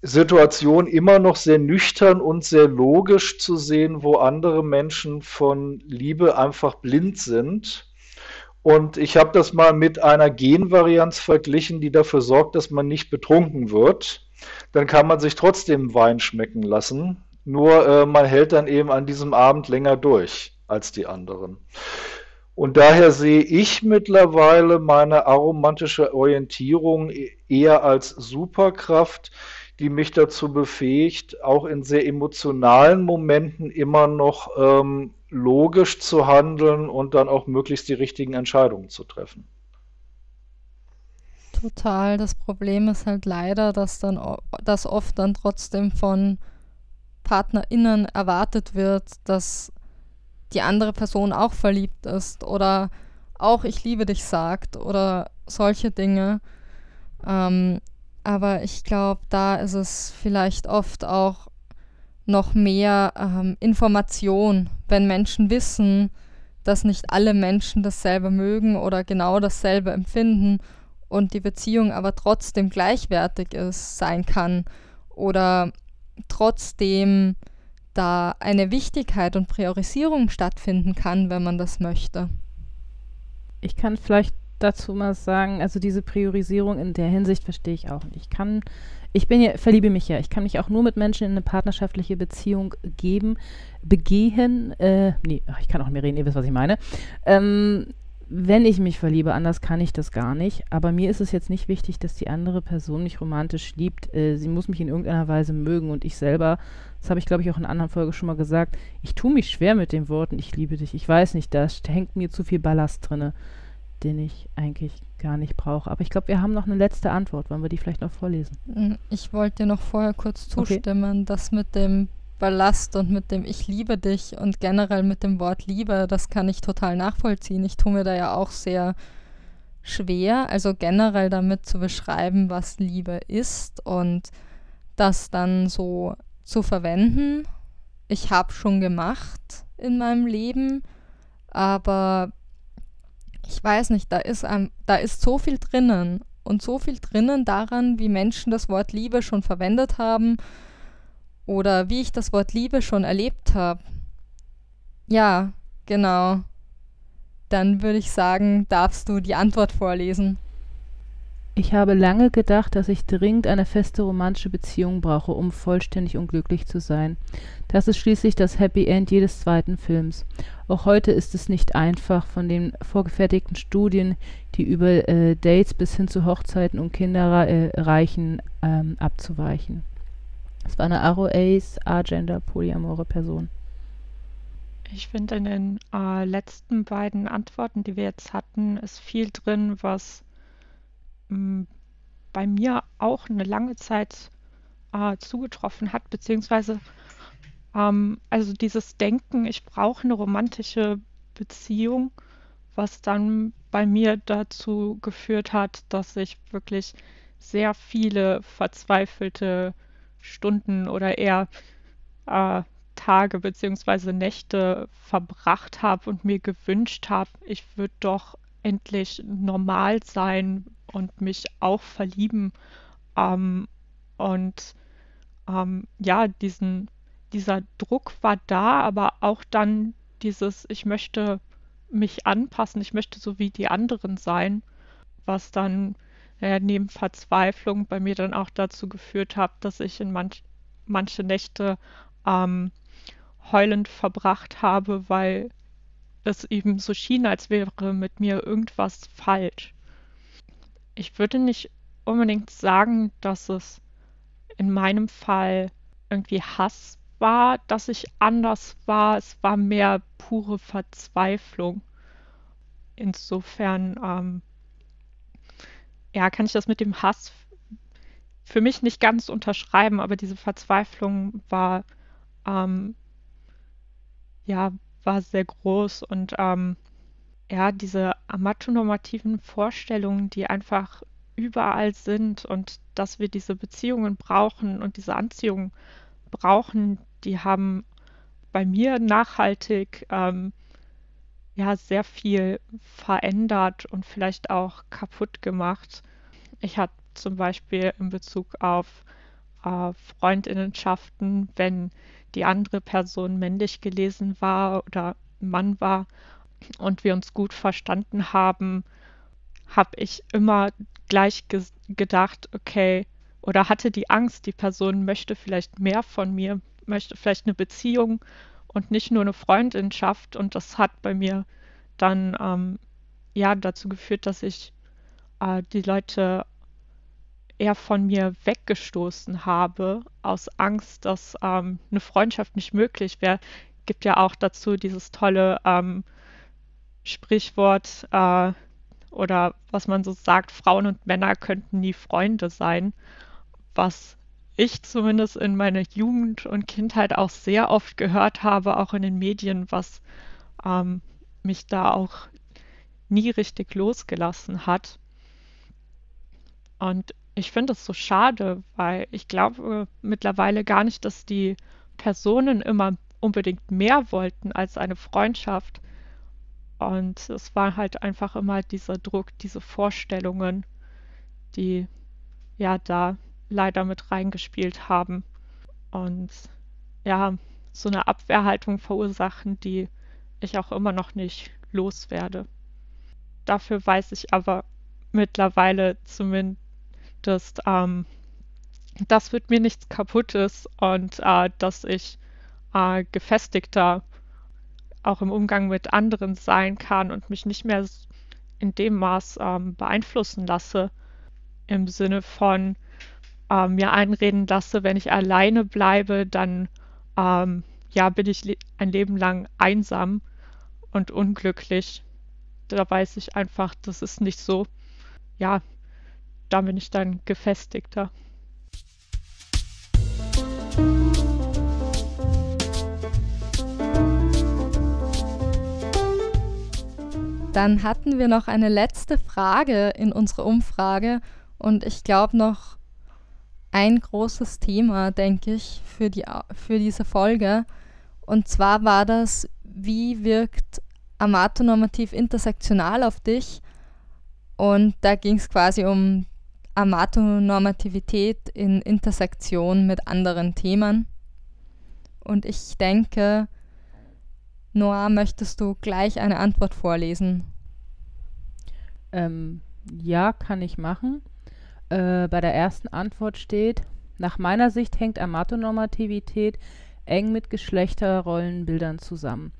Situation immer noch sehr nüchtern und sehr logisch zu sehen, wo andere Menschen von Liebe einfach blind sind. Und ich habe das mal mit einer Genvarianz verglichen, die dafür sorgt, dass man nicht betrunken wird. Dann kann man sich trotzdem Wein schmecken lassen, nur äh, man hält dann eben an diesem Abend länger durch als die anderen. Und daher sehe ich mittlerweile meine aromantische Orientierung eher als Superkraft, die mich dazu befähigt, auch in sehr emotionalen Momenten immer noch ähm, logisch zu handeln und dann auch möglichst die richtigen Entscheidungen zu treffen. Total. Das Problem ist halt leider, dass dann dass oft dann trotzdem von PartnerInnen erwartet wird, dass die andere Person auch verliebt ist oder auch ich liebe dich sagt oder solche Dinge. Ähm, Aber ich glaube, da ist es vielleicht oft auch noch mehr ähm, Information, wenn Menschen wissen, dass nicht alle Menschen dasselbe mögen oder genau dasselbe empfinden und die Beziehung aber trotzdem gleichwertig ist, sein kann oder trotzdem da eine Wichtigkeit und Priorisierung stattfinden kann, wenn man das möchte. ich kann vielleicht dazu mal sagen, also diese Priorisierung in der Hinsicht verstehe ich auch nicht. Ich kann, ich bin ja, verliebe mich ja, ich kann mich auch nur mit Menschen in eine partnerschaftliche Beziehung geben, begehen, äh, nee, ach, ich kann auch nicht mehr reden, ihr wisst, was ich meine, ähm, wenn ich mich verliebe, anders kann ich das gar nicht, aber mir ist es jetzt nicht wichtig, dass die andere Person mich romantisch liebt, äh, sie muss mich in irgendeiner Weise mögen und ich selber, das habe ich glaube ich auch in einer anderen Folge schon mal gesagt, ich tue mich schwer mit den Worten, ich liebe dich, ich weiß nicht, da hängt mir zu viel Ballast drinne, den ich eigentlich gar nicht brauche. Aber ich glaube, wir haben noch eine letzte Antwort. Wollen wir die vielleicht noch vorlesen? Ich wollte dir noch vorher kurz zustimmen, okay. Das mit dem Ballast und mit dem Ich liebe dich und generell mit dem Wort Liebe, das kann ich total nachvollziehen. Ich tue mir da ja auch sehr schwer, also generell damit zu beschreiben, was Liebe ist und das dann so zu verwenden. Ich habe schon gemacht in meinem Leben, aber ich weiß nicht, da ist, ähm, da ist so viel drinnen und so viel drinnen daran, wie Menschen das Wort Liebe schon verwendet haben oder wie ich das Wort Liebe schon erlebt habe. Ja, genau. Dann würde ich sagen, darfst du die Antwort vorlesen. Ich habe lange gedacht, dass ich dringend eine feste romantische Beziehung brauche, um vollständig und glücklich zu sein. Das ist schließlich das Happy End jedes zweiten Films. Auch heute ist es nicht einfach, von den vorgefertigten Studien, die über äh, Dates bis hin zu Hochzeiten und Kinder äh, reichen, ähm, abzuweichen. Es war eine Aro-Ace, Agender, polyamore Person. Ich finde, in den äh, letzten beiden Antworten, die wir jetzt hatten, ist viel drin, was bei mir auch eine lange Zeit äh, zugetroffen hat, beziehungsweise ähm, also dieses Denken, ich brauche eine romantische Beziehung, was dann bei mir dazu geführt hat, dass ich wirklich sehr viele verzweifelte Stunden oder eher äh, Tage beziehungsweise Nächte verbracht habe und mir gewünscht habe, ich würde doch endlich normal sein und mich auch verlieben ähm, und ähm, ja, diesen, dieser Druck war da, aber auch dann dieses, ich möchte mich anpassen, ich möchte so wie die anderen sein, was dann äh, neben Verzweiflung bei mir dann auch dazu geführt hat, dass ich in manch, manche Nächte ähm, heulend verbracht habe, weil es eben so schien, als wäre mit mir irgendwas falsch. Ich würde nicht unbedingt sagen, dass es in meinem Fall irgendwie Hass war, dass ich anders war. Es war mehr pure Verzweiflung. Insofern, ähm, ja, kann ich das mit dem Hass für mich nicht ganz unterschreiben, aber diese Verzweiflung war, ähm, ja, war sehr groß und, ähm, ja, diese amatonormativen Vorstellungen, die einfach überall sind und dass wir diese Beziehungen brauchen und diese Anziehung brauchen, die haben bei mir nachhaltig ähm, ja, sehr viel verändert und vielleicht auch kaputt gemacht. Ich hatte zum Beispiel in Bezug auf äh, Freundinnenschaften, wenn die andere Person männlich gelesen war oder Mann war, und wir uns gut verstanden haben, habe ich immer gleich ge gedacht, okay, oder hatte die Angst, die Person möchte vielleicht mehr von mir, möchte vielleicht eine Beziehung und nicht nur eine Freundschaft. Und das hat bei mir dann ähm, ja dazu geführt, dass ich äh, die Leute eher von mir weggestoßen habe, aus Angst, dass ähm, eine Freundschaft nicht möglich wäre. Gibt ja auch dazu dieses tolle ähm, Sprichwort äh, oder was man so sagt, Frauen und Männer könnten nie Freunde sein, was ich zumindest in meiner Jugend und Kindheit auch sehr oft gehört habe, auch in den Medien, was ähm, mich da auch nie richtig losgelassen hat. Und ich finde es so schade, weil ich glaube mittlerweile gar nicht, dass die Personen immer unbedingt mehr wollten als eine Freundschaft. Und es war halt einfach immer dieser Druck, diese Vorstellungen, die ja da leider mit reingespielt haben und ja, so eine Abwehrhaltung verursachen, die ich auch immer noch nicht loswerde. Dafür weiß ich aber mittlerweile zumindest, ähm, dass mit mir nichts kaputt ist und äh, dass ich äh, gefestigter auch im Umgang mit anderen sein kann und mich nicht mehr in dem Maß ähm, beeinflussen lasse, im Sinne von äh, mir einreden lasse, wenn ich alleine bleibe, dann ähm, ja, bin ich le- ein Leben lang einsam und unglücklich. Da weiß ich einfach, das ist nicht so. Ja, da bin ich dann gefestigter. Dann hatten wir noch eine letzte Frage in unserer Umfrage und ich glaube noch ein großes Thema, denke ich, für, die, für diese Folge. Und zwar war das, wie wirkt amatonormativ intersektional auf dich? Und da ging es quasi um Amatonormativität in Intersektion mit anderen Themen. Und ich denke, Noir, möchtest du gleich eine Antwort vorlesen? Ähm, ja, kann ich machen. Äh, bei der ersten Antwort steht, nach meiner Sicht hängt Amatonormativität eng mit Geschlechterrollenbildern zusammen.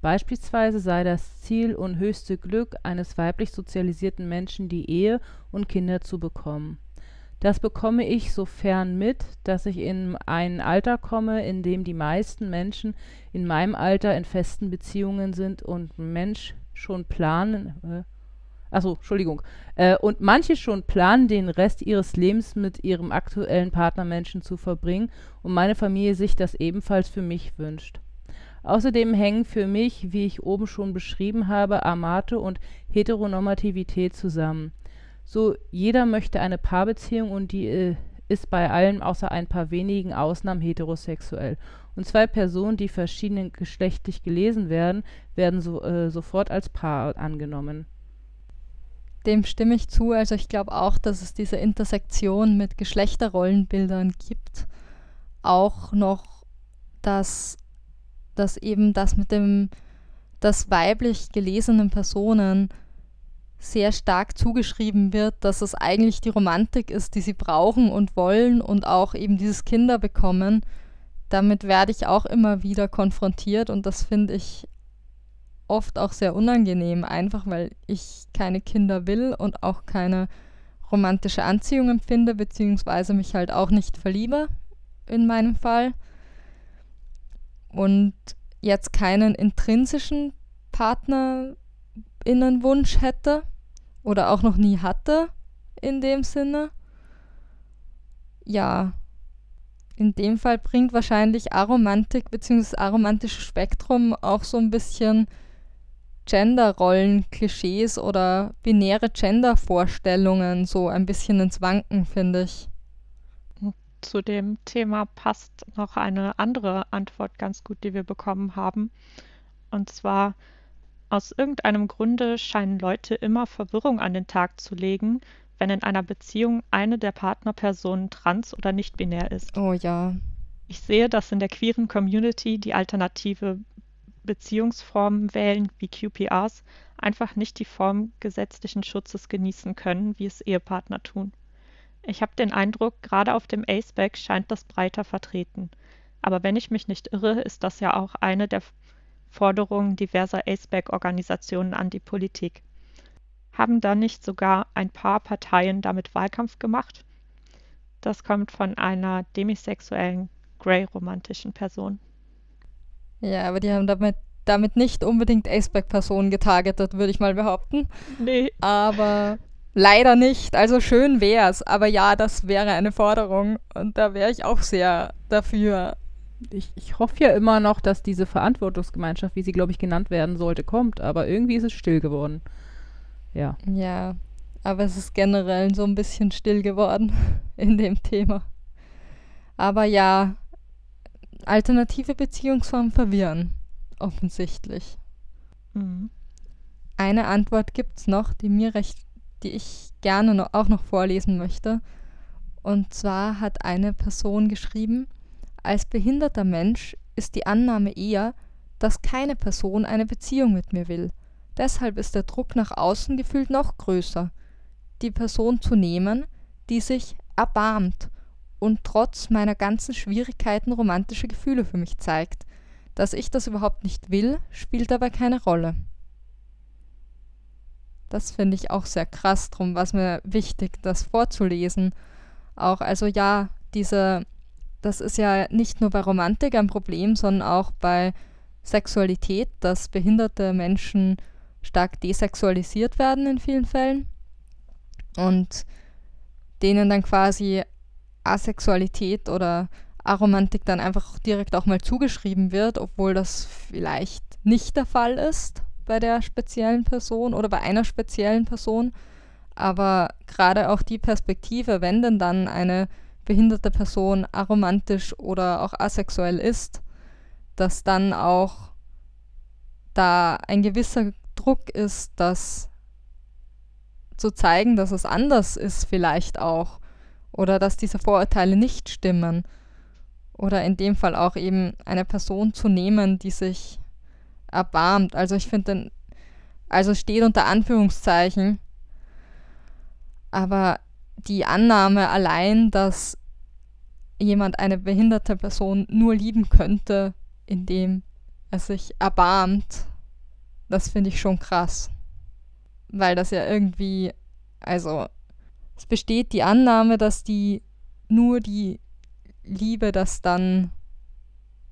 Beispielsweise sei das Ziel und höchste Glück eines weiblich sozialisierten Menschen die Ehe und Kinder zu bekommen. Das bekomme ich sofern mit, dass ich in ein Alter komme, in dem die meisten Menschen in meinem Alter in festen Beziehungen sind und Mensch schon planen, äh, achso, Entschuldigung, äh, und manche schon planen, den Rest ihres Lebens mit ihrem aktuellen Partnermenschen zu verbringen und meine Familie sich das ebenfalls für mich wünscht. Außerdem hängen für mich, wie ich oben schon beschrieben habe, Amato und Heteronormativität zusammen. So, jeder möchte eine Paarbeziehung und die äh, ist bei allen außer ein paar wenigen Ausnahmen heterosexuell. Und zwei Personen, die verschiedenen geschlechtlich gelesen werden, werden so, äh, sofort als Paar angenommen. Dem stimme ich zu. Also ich glaube auch, dass es diese Intersektion mit Geschlechterrollenbildern gibt. Auch noch, dass, dass eben das mit dem, dass weiblich gelesenen Personen sehr stark zugeschrieben wird, dass es eigentlich die Romantik ist, die sie brauchen und wollen und auch eben dieses Kinder bekommen. Damit werde ich auch immer wieder konfrontiert und das finde ich oft auch sehr unangenehm, einfach weil ich keine Kinder will und auch keine romantische Anziehung empfinde, beziehungsweise mich halt auch nicht verliebe in meinem Fall und jetzt keinen intrinsischen Partner Innenwunsch hätte oder auch noch nie hatte in dem Sinne. Ja, in dem Fall bringt wahrscheinlich Aromantik bzw. aromantisches Spektrum auch so ein bisschen Genderrollen-Klischees oder binäre Gendervorstellungen so ein bisschen ins Wanken, finde ich. Zu dem Thema passt noch eine andere Antwort ganz gut, die wir bekommen haben. Und zwar: Aus irgendeinem Grunde scheinen Leute immer Verwirrung an den Tag zu legen, wenn in einer Beziehung eine der Partnerpersonen trans oder nicht binär ist. Oh ja. Ich sehe, dass in der queeren Community die alternative Beziehungsformen wählen, wie Q P Rs, einfach nicht die Form gesetzlichen Schutzes genießen können, wie es Ehepartner tun. Ich habe den Eindruck, gerade auf dem Aceback scheint das breiter vertreten. Aber wenn ich mich nicht irre, ist das ja auch eine der Forderungen diverser Aceback-Organisationen an die Politik. Haben da nicht sogar ein paar Parteien damit Wahlkampf gemacht? Das kommt von einer demisexuellen, greyromantischen Person. Ja, aber die haben damit, damit nicht unbedingt Aceback-Personen getargetet, würde ich mal behaupten. Nee. Aber leider nicht. Also schön wär's. Aber ja, das wäre eine Forderung. Und da wäre ich auch sehr dafür. Ich, ich hoffe ja immer noch, dass diese Verantwortungsgemeinschaft, wie sie, glaube ich, genannt werden sollte, kommt. Aber irgendwie ist es still geworden. Ja. Ja, aber es ist generell so ein bisschen still geworden in dem Thema. Aber ja, alternative Beziehungsformen verwirren, offensichtlich. Mhm. Eine Antwort gibt's noch, die mir recht, die ich gerne noch, auch noch vorlesen möchte. Und zwar hat eine Person geschrieben: Als behinderter Mensch ist die Annahme eher, dass keine Person eine Beziehung mit mir will, Deshalb ist der Druck nach außen gefühlt noch größer, die Person zu nehmen, die sich erbarmt und trotz meiner ganzen Schwierigkeiten romantische Gefühle für mich zeigt. Dass ich das überhaupt nicht will, spielt dabei keine Rolle. Das finde ich auch sehr krass, drum war es mir wichtig, das vorzulesen. Auch, also ja, diese, das ist ja nicht nur bei Romantik ein Problem, sondern auch bei Sexualität, dass behinderte Menschen stark desexualisiert werden in vielen Fällen und denen dann quasi Asexualität oder Aromantik dann einfach direkt auch mal zugeschrieben wird, obwohl das vielleicht nicht der Fall ist bei der speziellen Person oder bei einer speziellen Person. Aber gerade auch die Perspektive, wenn denn dann eine behinderte Person aromantisch oder auch asexuell ist, dass dann auch da ein gewisser Druck ist, das zu zeigen, dass es anders ist vielleicht auch oder dass diese Vorurteile nicht stimmen oder in dem Fall auch eben eine Person zu nehmen, die sich erbarmt. Also ich finde, also steht unter Anführungszeichen, aber die Annahme allein, dass jemand eine behinderte Person nur lieben könnte, indem er sich erbarmt, das finde ich schon krass. Weil das ja irgendwie, also es besteht die Annahme, dass die nur die Liebe das dann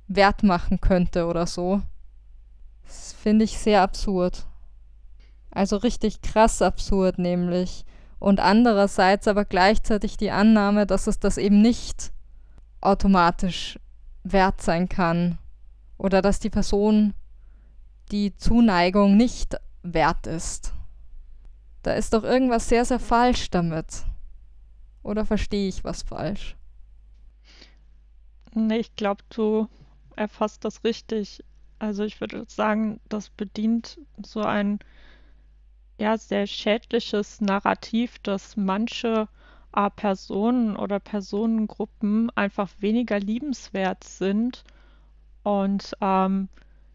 wert machen könnte oder so. Das finde ich sehr absurd. Also richtig krass absurd nämlich. Und andererseits aber gleichzeitig die Annahme, dass es das eben nicht automatisch wert sein kann. Oder dass die Person die Zuneigung nicht wert ist. Da ist doch irgendwas sehr, sehr falsch damit. Oder verstehe ich was falsch? Nee, ich glaube, du erfasst das richtig. Also ich würde sagen, das bedient so ein ja, sehr schädliches Narrativ, dass manche äh, Personen oder Personengruppen einfach weniger liebenswert sind und ähm,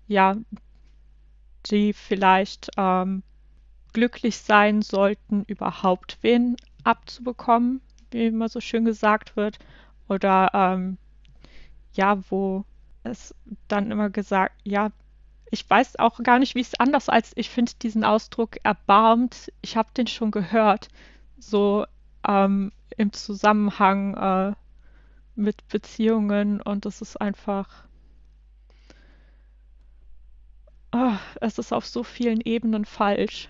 ja, die vielleicht ähm, glücklich sein sollten, überhaupt wen abzubekommen, wie immer so schön gesagt wird, oder ähm, ja, wo es dann immer gesagt, ja, ich weiß auch gar nicht, wie es anders als, ich finde diesen Ausdruck erbarmt, ich habe den schon gehört, so ähm, im Zusammenhang äh, mit Beziehungen und es ist einfach, oh, es ist auf so vielen Ebenen falsch.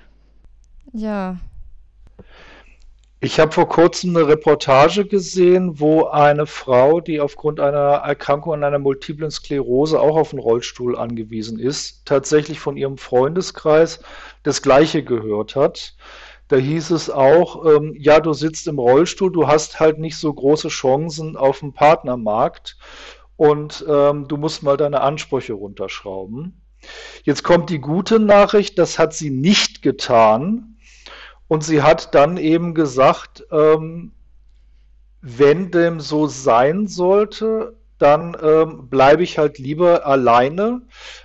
Ja. Ich habe vor kurzem eine Reportage gesehen, wo eine Frau, die aufgrund einer Erkrankung an einer multiplen Sklerose auch auf einen Rollstuhl angewiesen ist, tatsächlich von ihrem Freundeskreis das Gleiche gehört hat. Da hieß es auch, ähm, ja, du sitzt im Rollstuhl, du hast halt nicht so große Chancen auf dem Partnermarkt und ähm, du musst mal deine Ansprüche runterschrauben. Jetzt kommt die gute Nachricht, das hat sie nicht getan. Und sie hat dann eben gesagt, ähm, wenn dem so sein sollte, dann ähm, bleibe ich halt lieber alleine,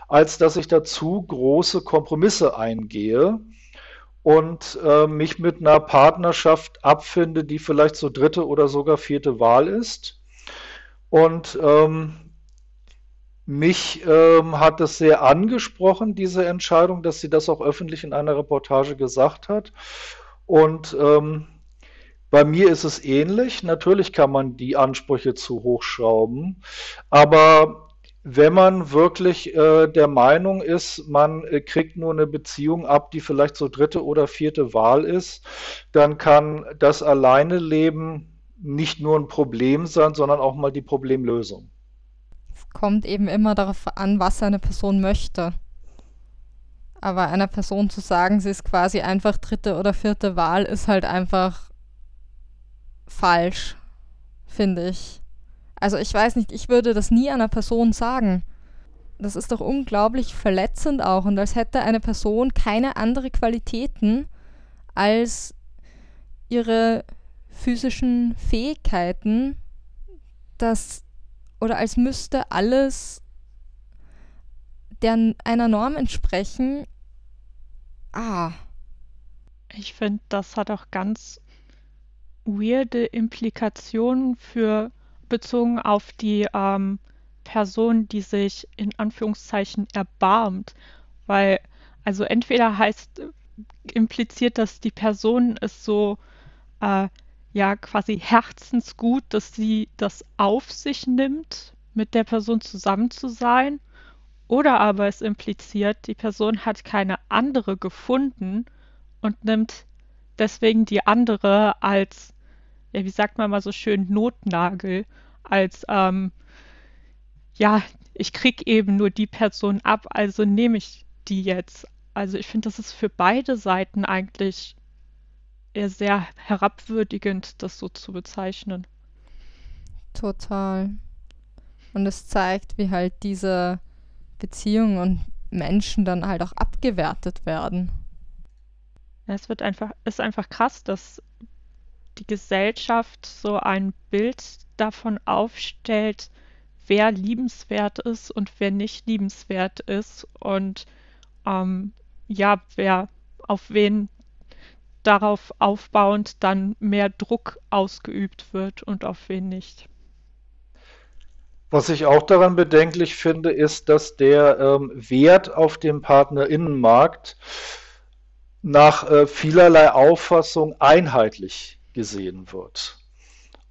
als dass ich dazu große Kompromisse eingehe und äh, mich mit einer Partnerschaft abfinde, die vielleicht so dritte oder sogar vierte Wahl ist. Und ähm, mich ähm, hat es sehr angesprochen, diese Entscheidung, dass sie das auch öffentlich in einer Reportage gesagt hat. Und ähm, bei mir ist es ähnlich. Natürlich kann man die Ansprüche zu hochschrauben, aber wenn man wirklich äh, der Meinung ist, man äh, kriegt nur eine Beziehung ab, die vielleicht so dritte oder vierte Wahl ist, dann kann das Alleineleben nicht nur ein Problem sein, sondern auch mal die Problemlösung. Kommt eben immer darauf an, was eine Person möchte. Aber einer Person zu sagen, sie ist quasi einfach dritte oder vierte Wahl, ist halt einfach falsch, finde ich. Also ich weiß nicht, ich würde das nie einer Person sagen. Das ist doch unglaublich verletzend auch und als hätte eine Person keine anderen Qualitäten als ihre physischen Fähigkeiten, dass oder als müsste alles der, einer Norm entsprechen, Ah. Ich finde, das hat auch ganz weirde Implikationen für bezogen auf die ähm, Person, die sich in Anführungszeichen erbarmt. Weil, also entweder heißt, impliziert, dass die Person ist so, äh, ja, quasi herzensgut, dass sie das auf sich nimmt, mit der Person zusammen zu sein. Oder aber es impliziert, die Person hat keine andere gefunden und nimmt deswegen die andere als, ja, wie sagt man mal so schön, Notnagel, als, ähm, ja, ich krieg eben nur die Person ab, also nehme ich die jetzt. Also ich finde, das ist für beide Seiten eigentlich eher sehr herabwürdigend, das so zu bezeichnen. Total. Und es zeigt, wie halt diese Beziehungen und Menschen dann halt auch abgewertet werden. Es wird einfach, ist einfach krass, dass die Gesellschaft so ein Bild davon aufstellt, wer liebenswert ist und wer nicht liebenswert ist und ähm, ja, wer auf wen darauf aufbauend dann mehr Druck ausgeübt wird und auf wen nicht. Was ich auch daran bedenklich finde, ist, dass der ähm, Wert auf dem PartnerInnenmarkt nach äh, vielerlei Auffassung einheitlich gesehen wird.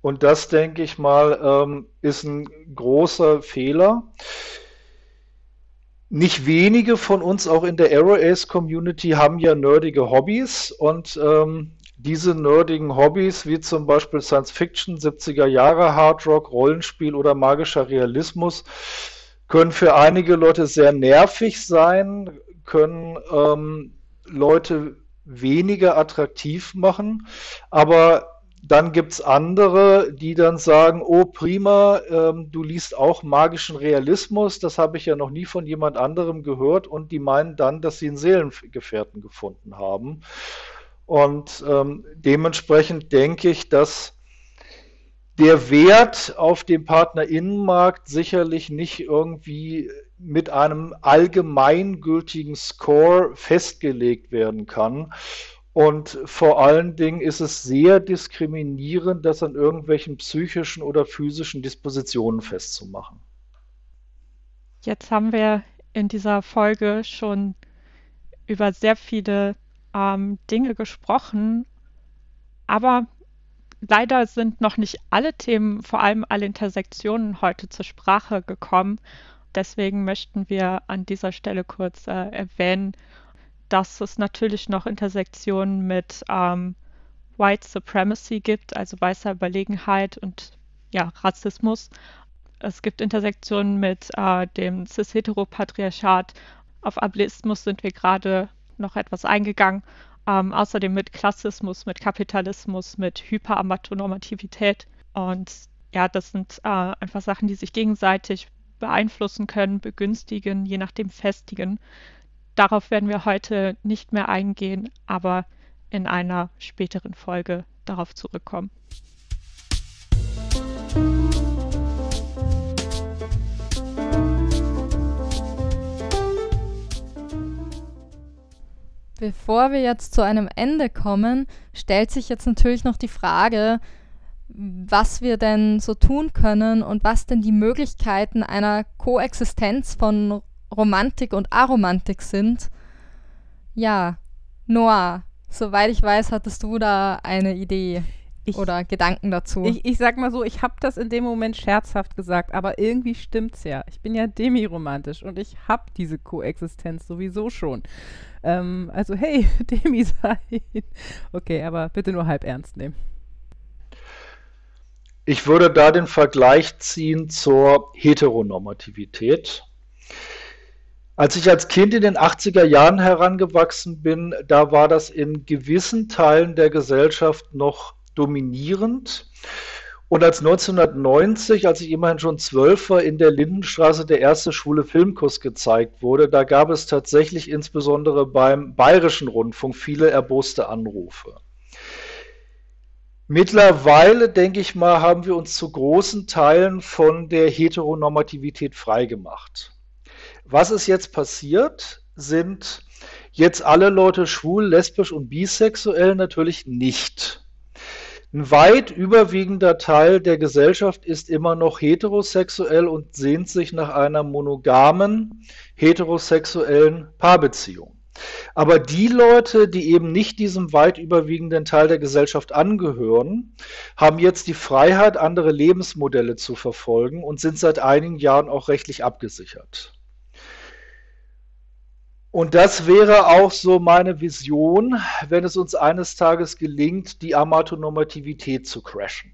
Und das, denke ich mal, ähm, ist ein großer Fehler. Nicht wenige von uns auch in der Aro-Ace-Community haben ja nerdige Hobbys und ähm, diese nerdigen Hobbys wie zum Beispiel Science-Fiction, siebziger Jahre, Hardrock, Rollenspiel oder magischer Realismus können für einige Leute sehr nervig sein, können ähm, Leute weniger attraktiv machen, aber dann gibt es andere, die dann sagen, oh prima, ähm, du liest auch magischen Realismus, das habe ich ja noch nie von jemand anderem gehört und die meinen dann, dass sie einen Seelengefährten gefunden haben. Und ähm, dementsprechend denke ich, dass der Wert auf dem PartnerInnenmarkt sicherlich nicht irgendwie mit einem allgemeingültigen Score festgelegt werden kann. Und vor allen Dingen ist es sehr diskriminierend, das an irgendwelchen psychischen oder physischen Dispositionen festzumachen. Jetzt haben wir in dieser Folge schon über sehr viele ähm, Dinge gesprochen, aber leider sind noch nicht alle Themen, vor allem alle Intersektionen, heute zur Sprache gekommen. Deswegen möchten wir an dieser Stelle kurz äh, erwähnen, dass es natürlich noch Intersektionen mit ähm, White Supremacy gibt, also weißer Überlegenheit und ja, Rassismus. Es gibt Intersektionen mit äh, dem Cis-Hetero-Patriarchat. Auf Ableismus sind wir gerade noch etwas eingegangen. Ähm, außerdem mit Klassismus, mit Kapitalismus, mit Hyperamatonormativität. Und ja, das sind äh, einfach Sachen, die sich gegenseitig beeinflussen können, begünstigen, je nachdem festigen. Darauf werden wir heute nicht mehr eingehen, aber in einer späteren Folge darauf zurückkommen. Bevor wir jetzt zu einem Ende kommen, stellt sich jetzt natürlich noch die Frage, was wir denn so tun können und was denn die Möglichkeiten einer Koexistenz von Romantik und Aromantik sind. Ja, Noir, soweit ich weiß, hattest du da eine Idee ich, oder Gedanken dazu? Ich, ich sag mal so, ich habe das in dem Moment scherzhaft gesagt, aber irgendwie stimmt's ja. Ich bin ja demiromantisch und ich habe diese Koexistenz sowieso schon. Ähm, also hey, Demi sein. Okay, aber bitte nur halb ernst nehmen. Ich würde da den Vergleich ziehen zur Heteronormativität. Als ich als Kind in den achtziger Jahren herangewachsen bin, da war das in gewissen Teilen der Gesellschaft noch dominierend. Und als neunzehnhundertneunzig, als ich immerhin schon zwölf war, in der Lindenstraße der erste schwule Filmkuss gezeigt wurde, da gab es tatsächlich insbesondere beim Bayerischen Rundfunk viele erboste Anrufe. Mittlerweile, denke ich mal, haben wir uns zu großen Teilen von der Heteronormativität freigemacht. Was ist jetzt passiert, sind Jetzt alle Leute schwul, lesbisch und bisexuell natürlich nicht. Ein weit überwiegender Teil der Gesellschaft ist immer noch heterosexuell und sehnt sich nach einer monogamen, heterosexuellen Paarbeziehung. Aber die Leute, die eben nicht diesem weit überwiegenden Teil der Gesellschaft angehören, haben jetzt die Freiheit, andere Lebensmodelle zu verfolgen und sind seit einigen Jahren auch rechtlich abgesichert. Und das wäre auch so meine Vision, wenn es uns eines Tages gelingt, die Amatonormativität zu crashen.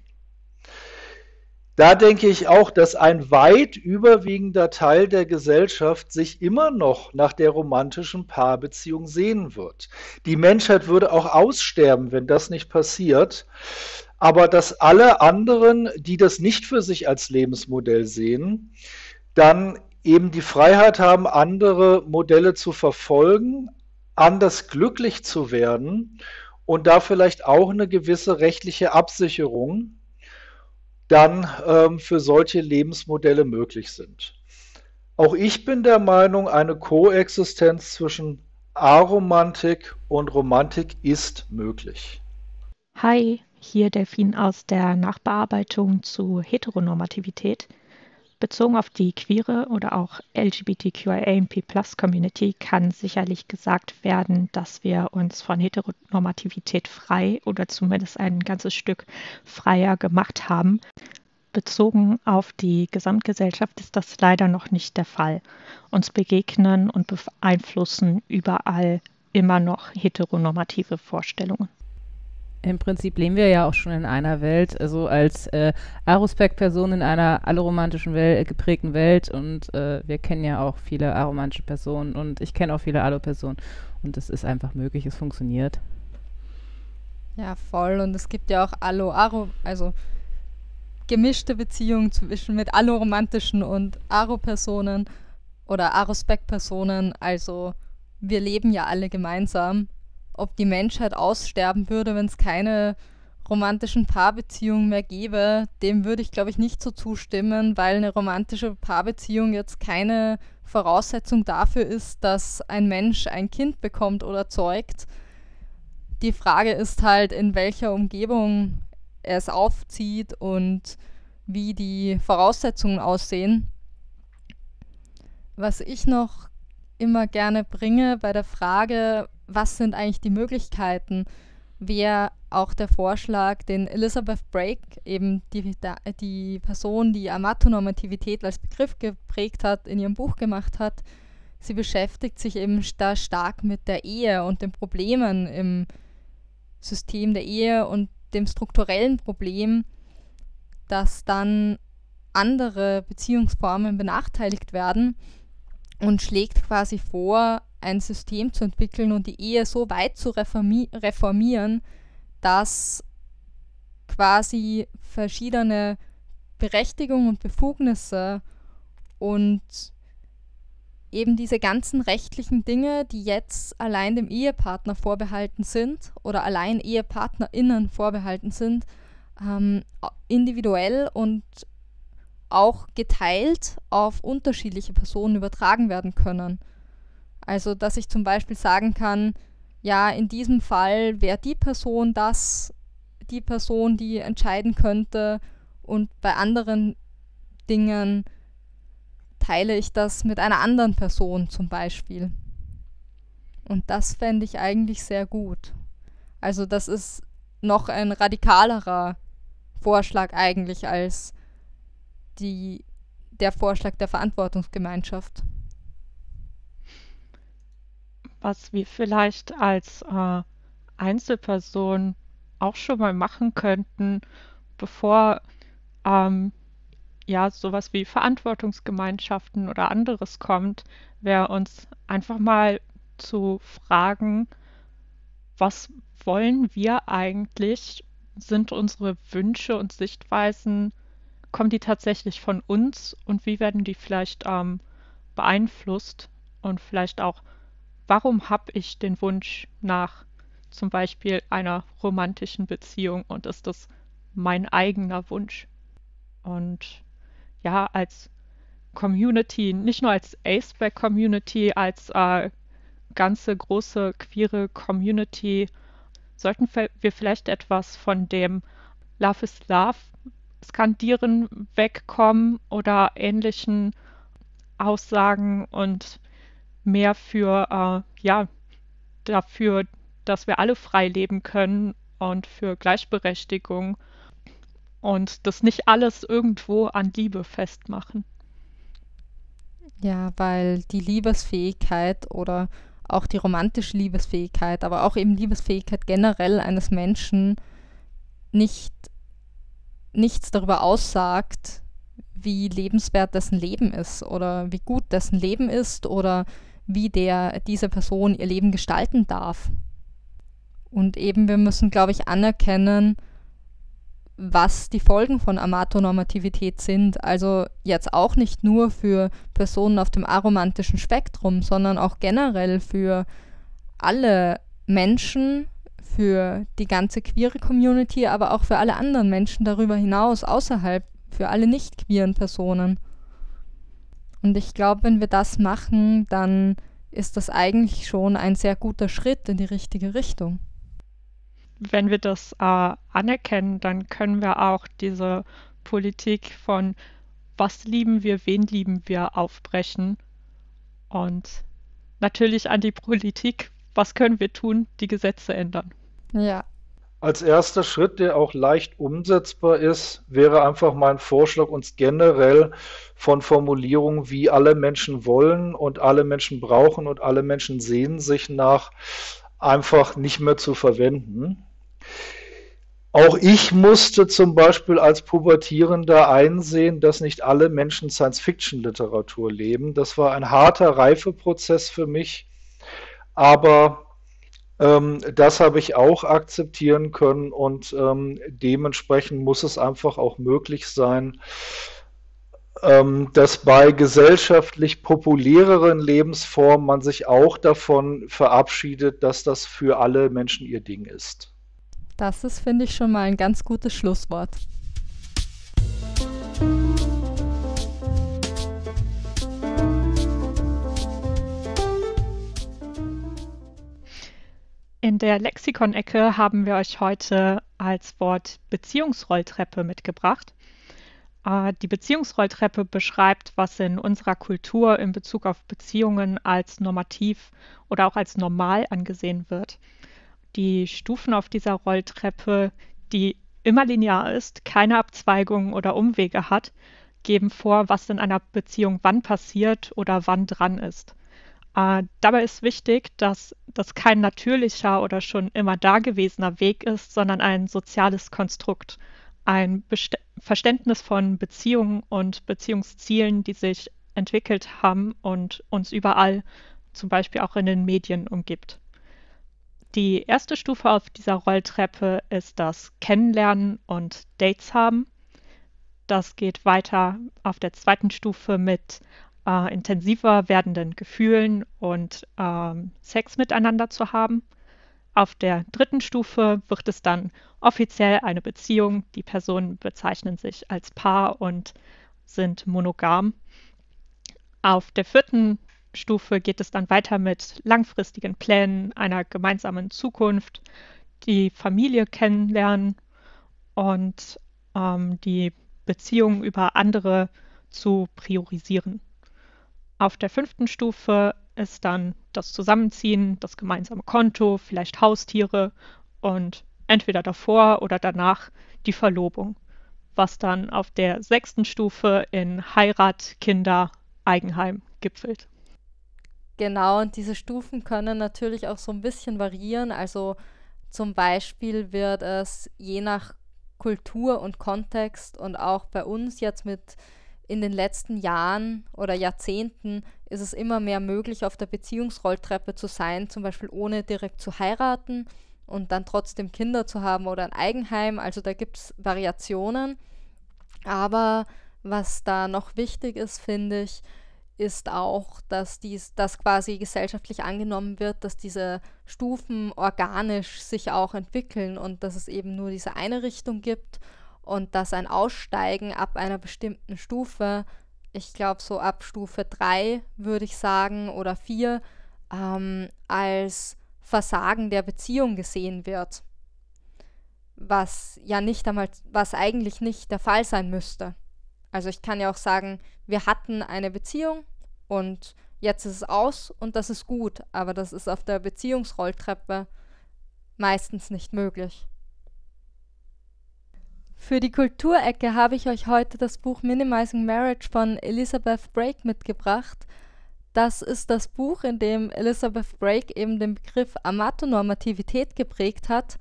Da denke ich auch, dass ein weit überwiegender Teil der Gesellschaft sich immer noch nach der romantischen Paarbeziehung sehnen wird. Die Menschheit würde auch aussterben, wenn das nicht passiert. Aber dass alle anderen, die das nicht für sich als Lebensmodell sehen, dann eben die Freiheit haben, andere Modelle zu verfolgen, anders glücklich zu werden und da vielleicht auch eine gewisse rechtliche Absicherung dann ähm, für solche Lebensmodelle möglich sind. Auch ich bin der Meinung, eine Koexistenz zwischen Aromantik und Romantik ist möglich. Hi, hier Delfin aus der Nachbearbeitung zu Heteronormativität. Bezogen auf die queere oder auch L G B T Q I A plus Community kann sicherlich gesagt werden, dass wir uns von Heteronormativität frei oder zumindest ein ganzes Stück freier gemacht haben. Bezogen auf die Gesamtgesellschaft ist das leider noch nicht der Fall. Uns begegnen und beeinflussen überall immer noch heteronormative Vorstellungen. Im Prinzip leben wir ja auch schon in einer Welt, also als äh, Aro-Spec-Person in einer alloromantischen Welt, geprägten Welt und äh, wir kennen ja auch viele aromantische Personen und ich kenne auch viele Alo-Personen und es ist einfach möglich, es funktioniert. Ja, voll, und es gibt ja auch Alo-Aro, also gemischte Beziehungen zwischen mit alloromantischen und Aro-Personen oder Aro-Spec-Personen, also wir leben ja alle gemeinsam. Ob die Menschheit aussterben würde, wenn es keine romantischen Paarbeziehungen mehr gäbe, dem würde ich, glaube ich, nicht so zustimmen, weil eine romantische Paarbeziehung jetzt keine Voraussetzung dafür ist, dass ein Mensch ein Kind bekommt oder zeugt. Die Frage ist halt, in welcher Umgebung er es aufzieht und wie die Voraussetzungen aussehen. Was ich noch immer gerne bringe bei der Frage, was sind eigentlich die Möglichkeiten, wäre auch der Vorschlag, den Elizabeth Brake, eben die, die Person, die Amatonormativität als Begriff geprägt hat, in ihrem Buch gemacht hat. Sie beschäftigt sich eben da stark mit der Ehe und den Problemen im System der Ehe und dem strukturellen Problem, dass dann andere Beziehungsformen benachteiligt werden und schlägt quasi vor, ein System zu entwickeln und die Ehe so weit zu reformi- reformieren, dass quasi verschiedene Berechtigungen und Befugnisse und eben diese ganzen rechtlichen Dinge, die jetzt allein dem Ehepartner vorbehalten sind oder allein EhepartnerInnen vorbehalten sind, ähm, individuell und auch geteilt auf unterschiedliche Personen übertragen werden können. Also, dass ich zum Beispiel sagen kann, ja, in diesem Fall wäre die Person das, die Person, die entscheiden könnte, und bei anderen Dingen teile ich das mit einer anderen Person zum Beispiel. Und das fände ich eigentlich sehr gut. Also, das ist noch ein radikalerer Vorschlag eigentlich als die, der Vorschlag der Verantwortungsgemeinschaft. Was wir vielleicht als äh, Einzelpersonen auch schon mal machen könnten, bevor ähm, ja sowas wie Verantwortungsgemeinschaften oder anderes kommt, wäre uns einfach mal zu fragen, was wollen wir eigentlich? Sind unsere Wünsche und Sichtweisen, kommen die tatsächlich von uns und wie werden die vielleicht ähm, beeinflusst und vielleicht auch, warum habe ich den Wunsch nach zum Beispiel einer romantischen Beziehung und ist das mein eigener Wunsch? Und ja, als Community, nicht nur als Aceback-Community, als äh, ganze große queere Community sollten wir vielleicht etwas von dem Love is Love Skandieren wegkommen oder ähnlichen Aussagen und mehr für, äh, ja, dafür, dass wir alle frei leben können und für Gleichberechtigung und das nicht alles irgendwo an Liebe festmachen. Ja, weil die Liebesfähigkeit oder auch die romantische Liebesfähigkeit, aber auch eben Liebesfähigkeit generell eines Menschen nicht, nichts darüber aussagt, wie lebenswert dessen Leben ist oder wie gut dessen Leben ist oder wie der, diese Person ihr Leben gestalten darf. Und eben wir müssen, glaube ich, anerkennen, was die Folgen von Amatonormativität sind. Also jetzt auch nicht nur für Personen auf dem aromantischen Spektrum, sondern auch generell für alle Menschen, für die ganze queere Community, aber auch für alle anderen Menschen darüber hinaus, außerhalb, für alle nicht queeren Personen. Und ich glaube, wenn wir das machen, dann ist das eigentlich schon ein sehr guter Schritt in die richtige Richtung. Wenn wir das äh, anerkennen, dann können wir auch diese Politik von was lieben wir, wen lieben wir, aufbrechen. Und natürlich an die Politik, was können wir tun, die Gesetze ändern. Ja. Als erster Schritt, der auch leicht umsetzbar ist, wäre einfach mein Vorschlag, uns generell von Formulierungen wie alle Menschen wollen und alle Menschen brauchen und alle Menschen sehnen sich nach, einfach nicht mehr zu verwenden. Auch ich musste zum Beispiel als Pubertierender einsehen, dass nicht alle Menschen Science-Fiction-Literatur leben. Das war ein harter Reifeprozess für mich, aber ähm, das habe ich auch akzeptieren können und ähm, dementsprechend muss es einfach auch möglich sein, dass bei gesellschaftlich populäreren Lebensformen man sich auch davon verabschiedet, dass das für alle Menschen ihr Ding ist. Das ist, finde ich, schon mal ein ganz gutes Schlusswort. In der Lexikon-Ecke haben wir euch heute als Wort Beziehungsrolltreppe mitgebracht. Die Beziehungsrolltreppe beschreibt, was in unserer Kultur in Bezug auf Beziehungen als normativ oder auch als normal angesehen wird. Die Stufen auf dieser Rolltreppe, die immer linear ist, keine Abzweigungen oder Umwege hat, geben vor, was in einer Beziehung wann passiert oder wann dran ist. Äh, dabei ist wichtig, dass das kein natürlicher oder schon immer dagewesener Weg ist, sondern ein soziales Konstrukt. Ein Best- Verständnis von Beziehungen und Beziehungszielen, die sich entwickelt haben und uns überall, zum Beispiel auch in den Medien, umgibt. Die erste Stufe auf dieser Rolltreppe ist das Kennenlernen und Dates haben. Das geht weiter auf der zweiten Stufe mit äh, intensiver werdenden Gefühlen und äh, Sex miteinander zu haben. Auf der dritten Stufe wird es dann offiziell eine Beziehung. Die Personen bezeichnen sich als Paar und sind monogam. Auf der vierten Stufe geht es dann weiter mit langfristigen Plänen, einer gemeinsamen Zukunft, die Familie kennenlernen und ähm, die Beziehung über andere zu priorisieren. Auf der fünften Stufe ist dann das Zusammenziehen, das gemeinsame Konto, vielleicht Haustiere und entweder davor oder danach die Verlobung, was dann auf der sechsten Stufe in Heirat, Kinder, Eigenheim gipfelt. Genau, und diese Stufen können natürlich auch so ein bisschen variieren. Also zum Beispiel wird es je nach Kultur und Kontext und auch bei uns jetzt mit in den letzten Jahren oder Jahrzehnten ist es immer mehr möglich, auf der Beziehungsrolltreppe zu sein, zum Beispiel ohne direkt zu heiraten und dann trotzdem Kinder zu haben oder ein Eigenheim. Also da gibt es Variationen. Aber was da noch wichtig ist, finde ich, ist auch, dass dies, dass quasi gesellschaftlich angenommen wird, dass diese Stufen organisch sich auch entwickeln und dass es eben nur diese eine Richtung gibt. Und dass ein Aussteigen ab einer bestimmten Stufe, ich glaube so ab Stufe drei würde ich sagen oder vier, ähm, als Versagen der Beziehung gesehen wird, was ja nicht einmal, was eigentlich nicht der Fall sein müsste. Also ich kann ja auch sagen, wir hatten eine Beziehung und jetzt ist es aus und das ist gut, aber das ist auf der Beziehungsrolltreppe meistens nicht möglich. Für die Kulturecke habe ich euch heute das Buch Minimizing Marriage von Elizabeth Brake mitgebracht. Das ist das Buch, in dem Elizabeth Brake eben den Begriff Amatonormativität geprägt hat.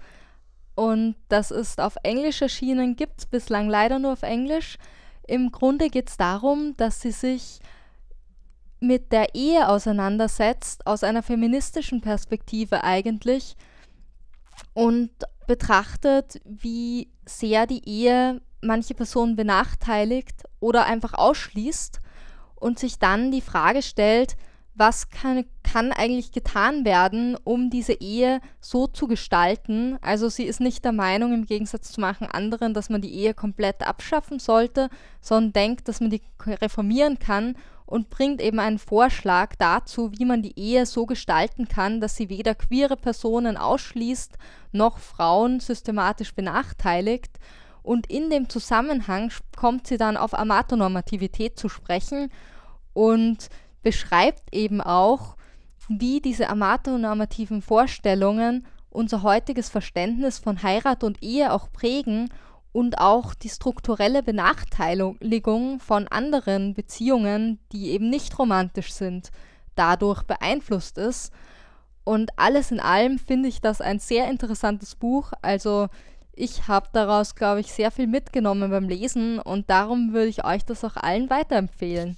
Und das ist auf Englisch erschienen, gibt es bislang leider nur auf Englisch. Im Grunde geht es darum, dass sie sich mit der Ehe auseinandersetzt, aus einer feministischen Perspektive eigentlich, und betrachtet, wie sehr die Ehe manche Personen benachteiligt oder einfach ausschließt und sich dann die Frage stellt, was kann, kann eigentlich getan werden, um diese Ehe so zu gestalten. Also sie ist nicht der Meinung, im Gegensatz zu manchen anderen, dass man die Ehe komplett abschaffen sollte, sondern denkt, dass man die reformieren kann und bringt eben einen Vorschlag dazu, wie man die Ehe so gestalten kann, dass sie weder queere Personen ausschließt, noch Frauen systematisch benachteiligt. Und in dem Zusammenhang kommt sie dann auf Amatonormativität zu sprechen und beschreibt eben auch, wie diese amatonormativen Vorstellungen unser heutiges Verständnis von Heirat und Ehe auch prägen und auch die strukturelle Benachteiligung von anderen Beziehungen, die eben nicht romantisch sind, dadurch beeinflusst ist. Und alles in allem finde ich das ein sehr interessantes Buch. Also ich habe daraus, glaube ich, sehr viel mitgenommen beim Lesen und darum würde ich euch das auch allen weiterempfehlen.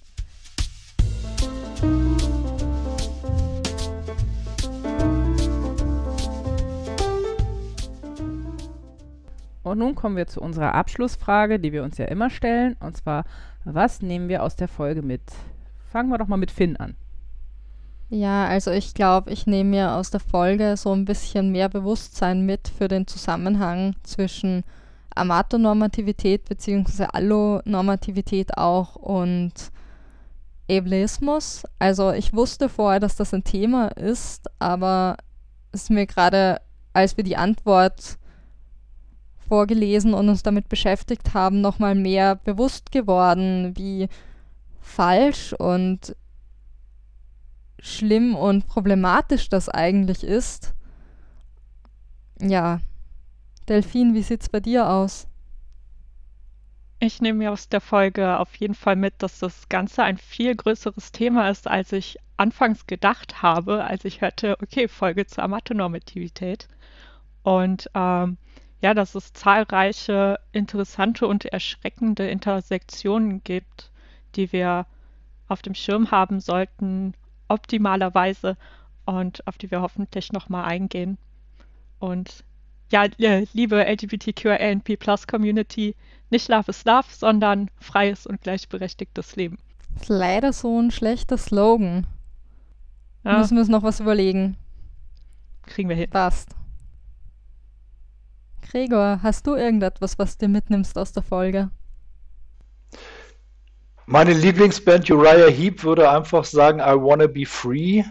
Und nun kommen wir zu unserer Abschlussfrage, die wir uns ja immer stellen, und zwar, was nehmen wir aus der Folge mit? Fangen wir doch mal mit Finn an. Ja, also ich glaube, ich nehme mir aus der Folge so ein bisschen mehr Bewusstsein mit für den Zusammenhang zwischen Amatonormativität bzw. Allonormativität auch und Ableismus. Also ich wusste vorher, dass das ein Thema ist, aber es ist mir gerade, als wir die Antwort vorgelesen und uns damit beschäftigt haben, nochmal mehr bewusst geworden, wie falsch und schlimm und problematisch das eigentlich ist. Ja. Delfin, wie sieht's bei dir aus? Ich nehme mir aus der Folge auf jeden Fall mit, dass das Ganze ein viel größeres Thema ist, als ich anfangs gedacht habe, als ich hörte, okay, Folge zur Amatonormativität. Und ähm, ja, dass es zahlreiche interessante und erschreckende Intersektionen gibt, die wir auf dem Schirm haben sollten, optimalerweise, und auf die wir hoffentlich nochmal eingehen. Und ja, liebe L G B T Q I A plus Community, nicht Love is Love, sondern freies und gleichberechtigtes Leben. Das ist leider so ein schlechter Slogan. Ja. Müssen wir uns noch was überlegen. Kriegen wir hin. Passt. Gregor, hast du irgendetwas, was du mitnimmst aus der Folge? Meine Lieblingsband Uriah Heep würde einfach sagen, I wanna be free.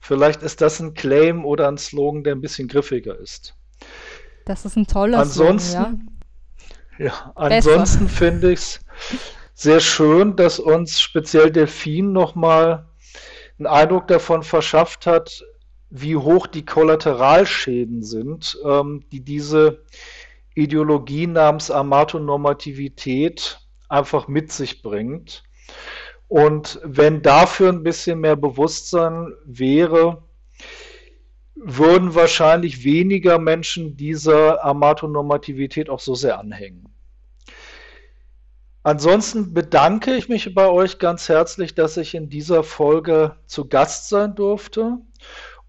Vielleicht ist das ein Claim oder ein Slogan, der ein bisschen griffiger ist. Das ist ein toller ansonsten, Slogan, ja. ja ansonsten finde ich es sehr schön, dass uns speziell Delfin nochmal einen Eindruck davon verschafft hat, wie hoch die Kollateralschäden sind, ähm, die diese Ideologie namens Amatonormativität einfach mit sich bringt. Und wenn dafür ein bisschen mehr Bewusstsein wäre, würden wahrscheinlich weniger Menschen dieser Amatonormativität auch so sehr anhängen. Ansonsten bedanke ich mich bei euch ganz herzlich, dass ich in dieser Folge zu Gast sein durfte.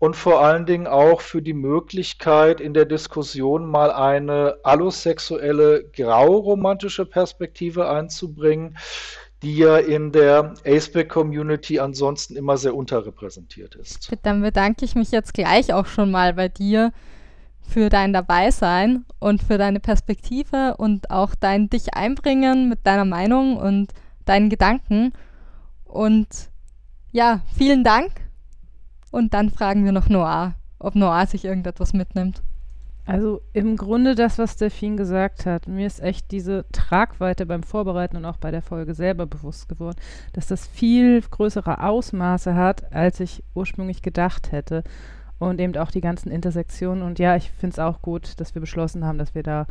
Und vor allen Dingen auch für die Möglichkeit, in der Diskussion mal eine allosexuelle, grauromantische Perspektive einzubringen, die ja in der Aceback-Community ansonsten immer sehr unterrepräsentiert ist. Dann bedanke ich mich jetzt gleich auch schon mal bei dir für dein Dabeisein und für deine Perspektive und auch dein Dich einbringen mit deiner Meinung und deinen Gedanken. Und ja, vielen Dank. Und dann fragen wir noch Noir, ob Noir sich irgendetwas mitnimmt. Also im Grunde das, was Delfin gesagt hat. Mir ist echt diese Tragweite beim Vorbereiten und auch bei der Folge selber bewusst geworden, dass das viel größere Ausmaße hat, als ich ursprünglich gedacht hätte. Und eben auch die ganzen Intersektionen. Und ja, ich finde es auch gut, dass wir beschlossen haben, dass wir da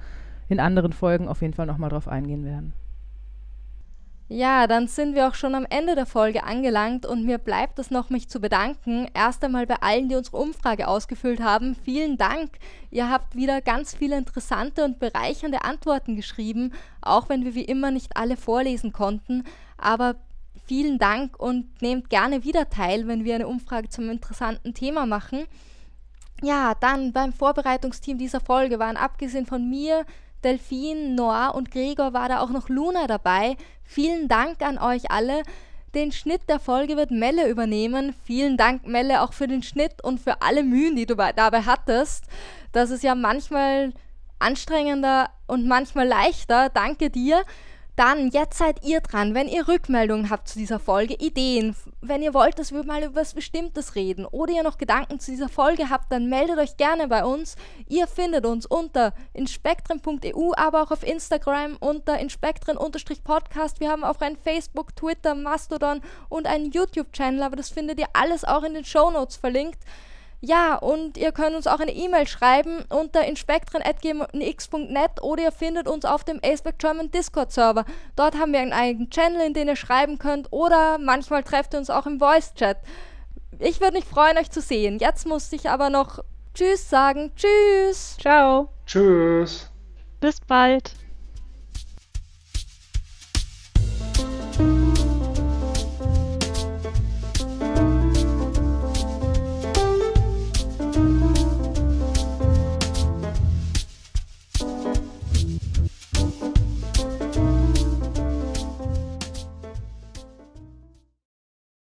in anderen Folgen auf jeden Fall nochmal drauf eingehen werden. Ja, dann sind wir auch schon am Ende der Folge angelangt und mir bleibt es noch, mich zu bedanken. Erst einmal bei allen, die unsere Umfrage ausgefüllt haben. Vielen Dank. Ihr habt wieder ganz viele interessante und bereichernde Antworten geschrieben, auch wenn wir wie immer nicht alle vorlesen konnten. Aber vielen Dank und nehmt gerne wieder teil, wenn wir eine Umfrage zum interessanten Thema machen. Ja, dann beim Vorbereitungsteam dieser Folge waren abgesehen von mir, Delfin, Noir und Gregor war da auch noch Luna dabei. Vielen Dank an euch alle. Den Schnitt der Folge wird Melle übernehmen. Vielen Dank, Melle, auch für den Schnitt und für alle Mühen, die du dabei hattest. Das ist ja manchmal anstrengender und manchmal leichter. Danke dir. Dann, jetzt seid ihr dran, wenn ihr Rückmeldungen habt zu dieser Folge, Ideen, wenn ihr wollt, dass wir mal über was Bestimmtes reden oder ihr noch Gedanken zu dieser Folge habt, dann meldet euch gerne bei uns. Ihr findet uns unter inspektren punkt e u, aber auch auf Instagram unter inspektren-podcast. Wir haben auch einen Facebook, Twitter, Mastodon und einen YouTube-Channel, aber das findet ihr alles auch in den Shownotes verlinkt. Ja, und ihr könnt uns auch eine E-Mail schreiben unter inspektren at g m x punkt net oder ihr findet uns auf dem Aceback German Discord-Server. Dort haben wir einen eigenen Channel, in den ihr schreiben könnt oder manchmal trefft ihr uns auch im Voice-Chat. Ich würde mich freuen, euch zu sehen. Jetzt muss ich aber noch Tschüss sagen. Tschüss! Ciao! Tschüss! Bis bald!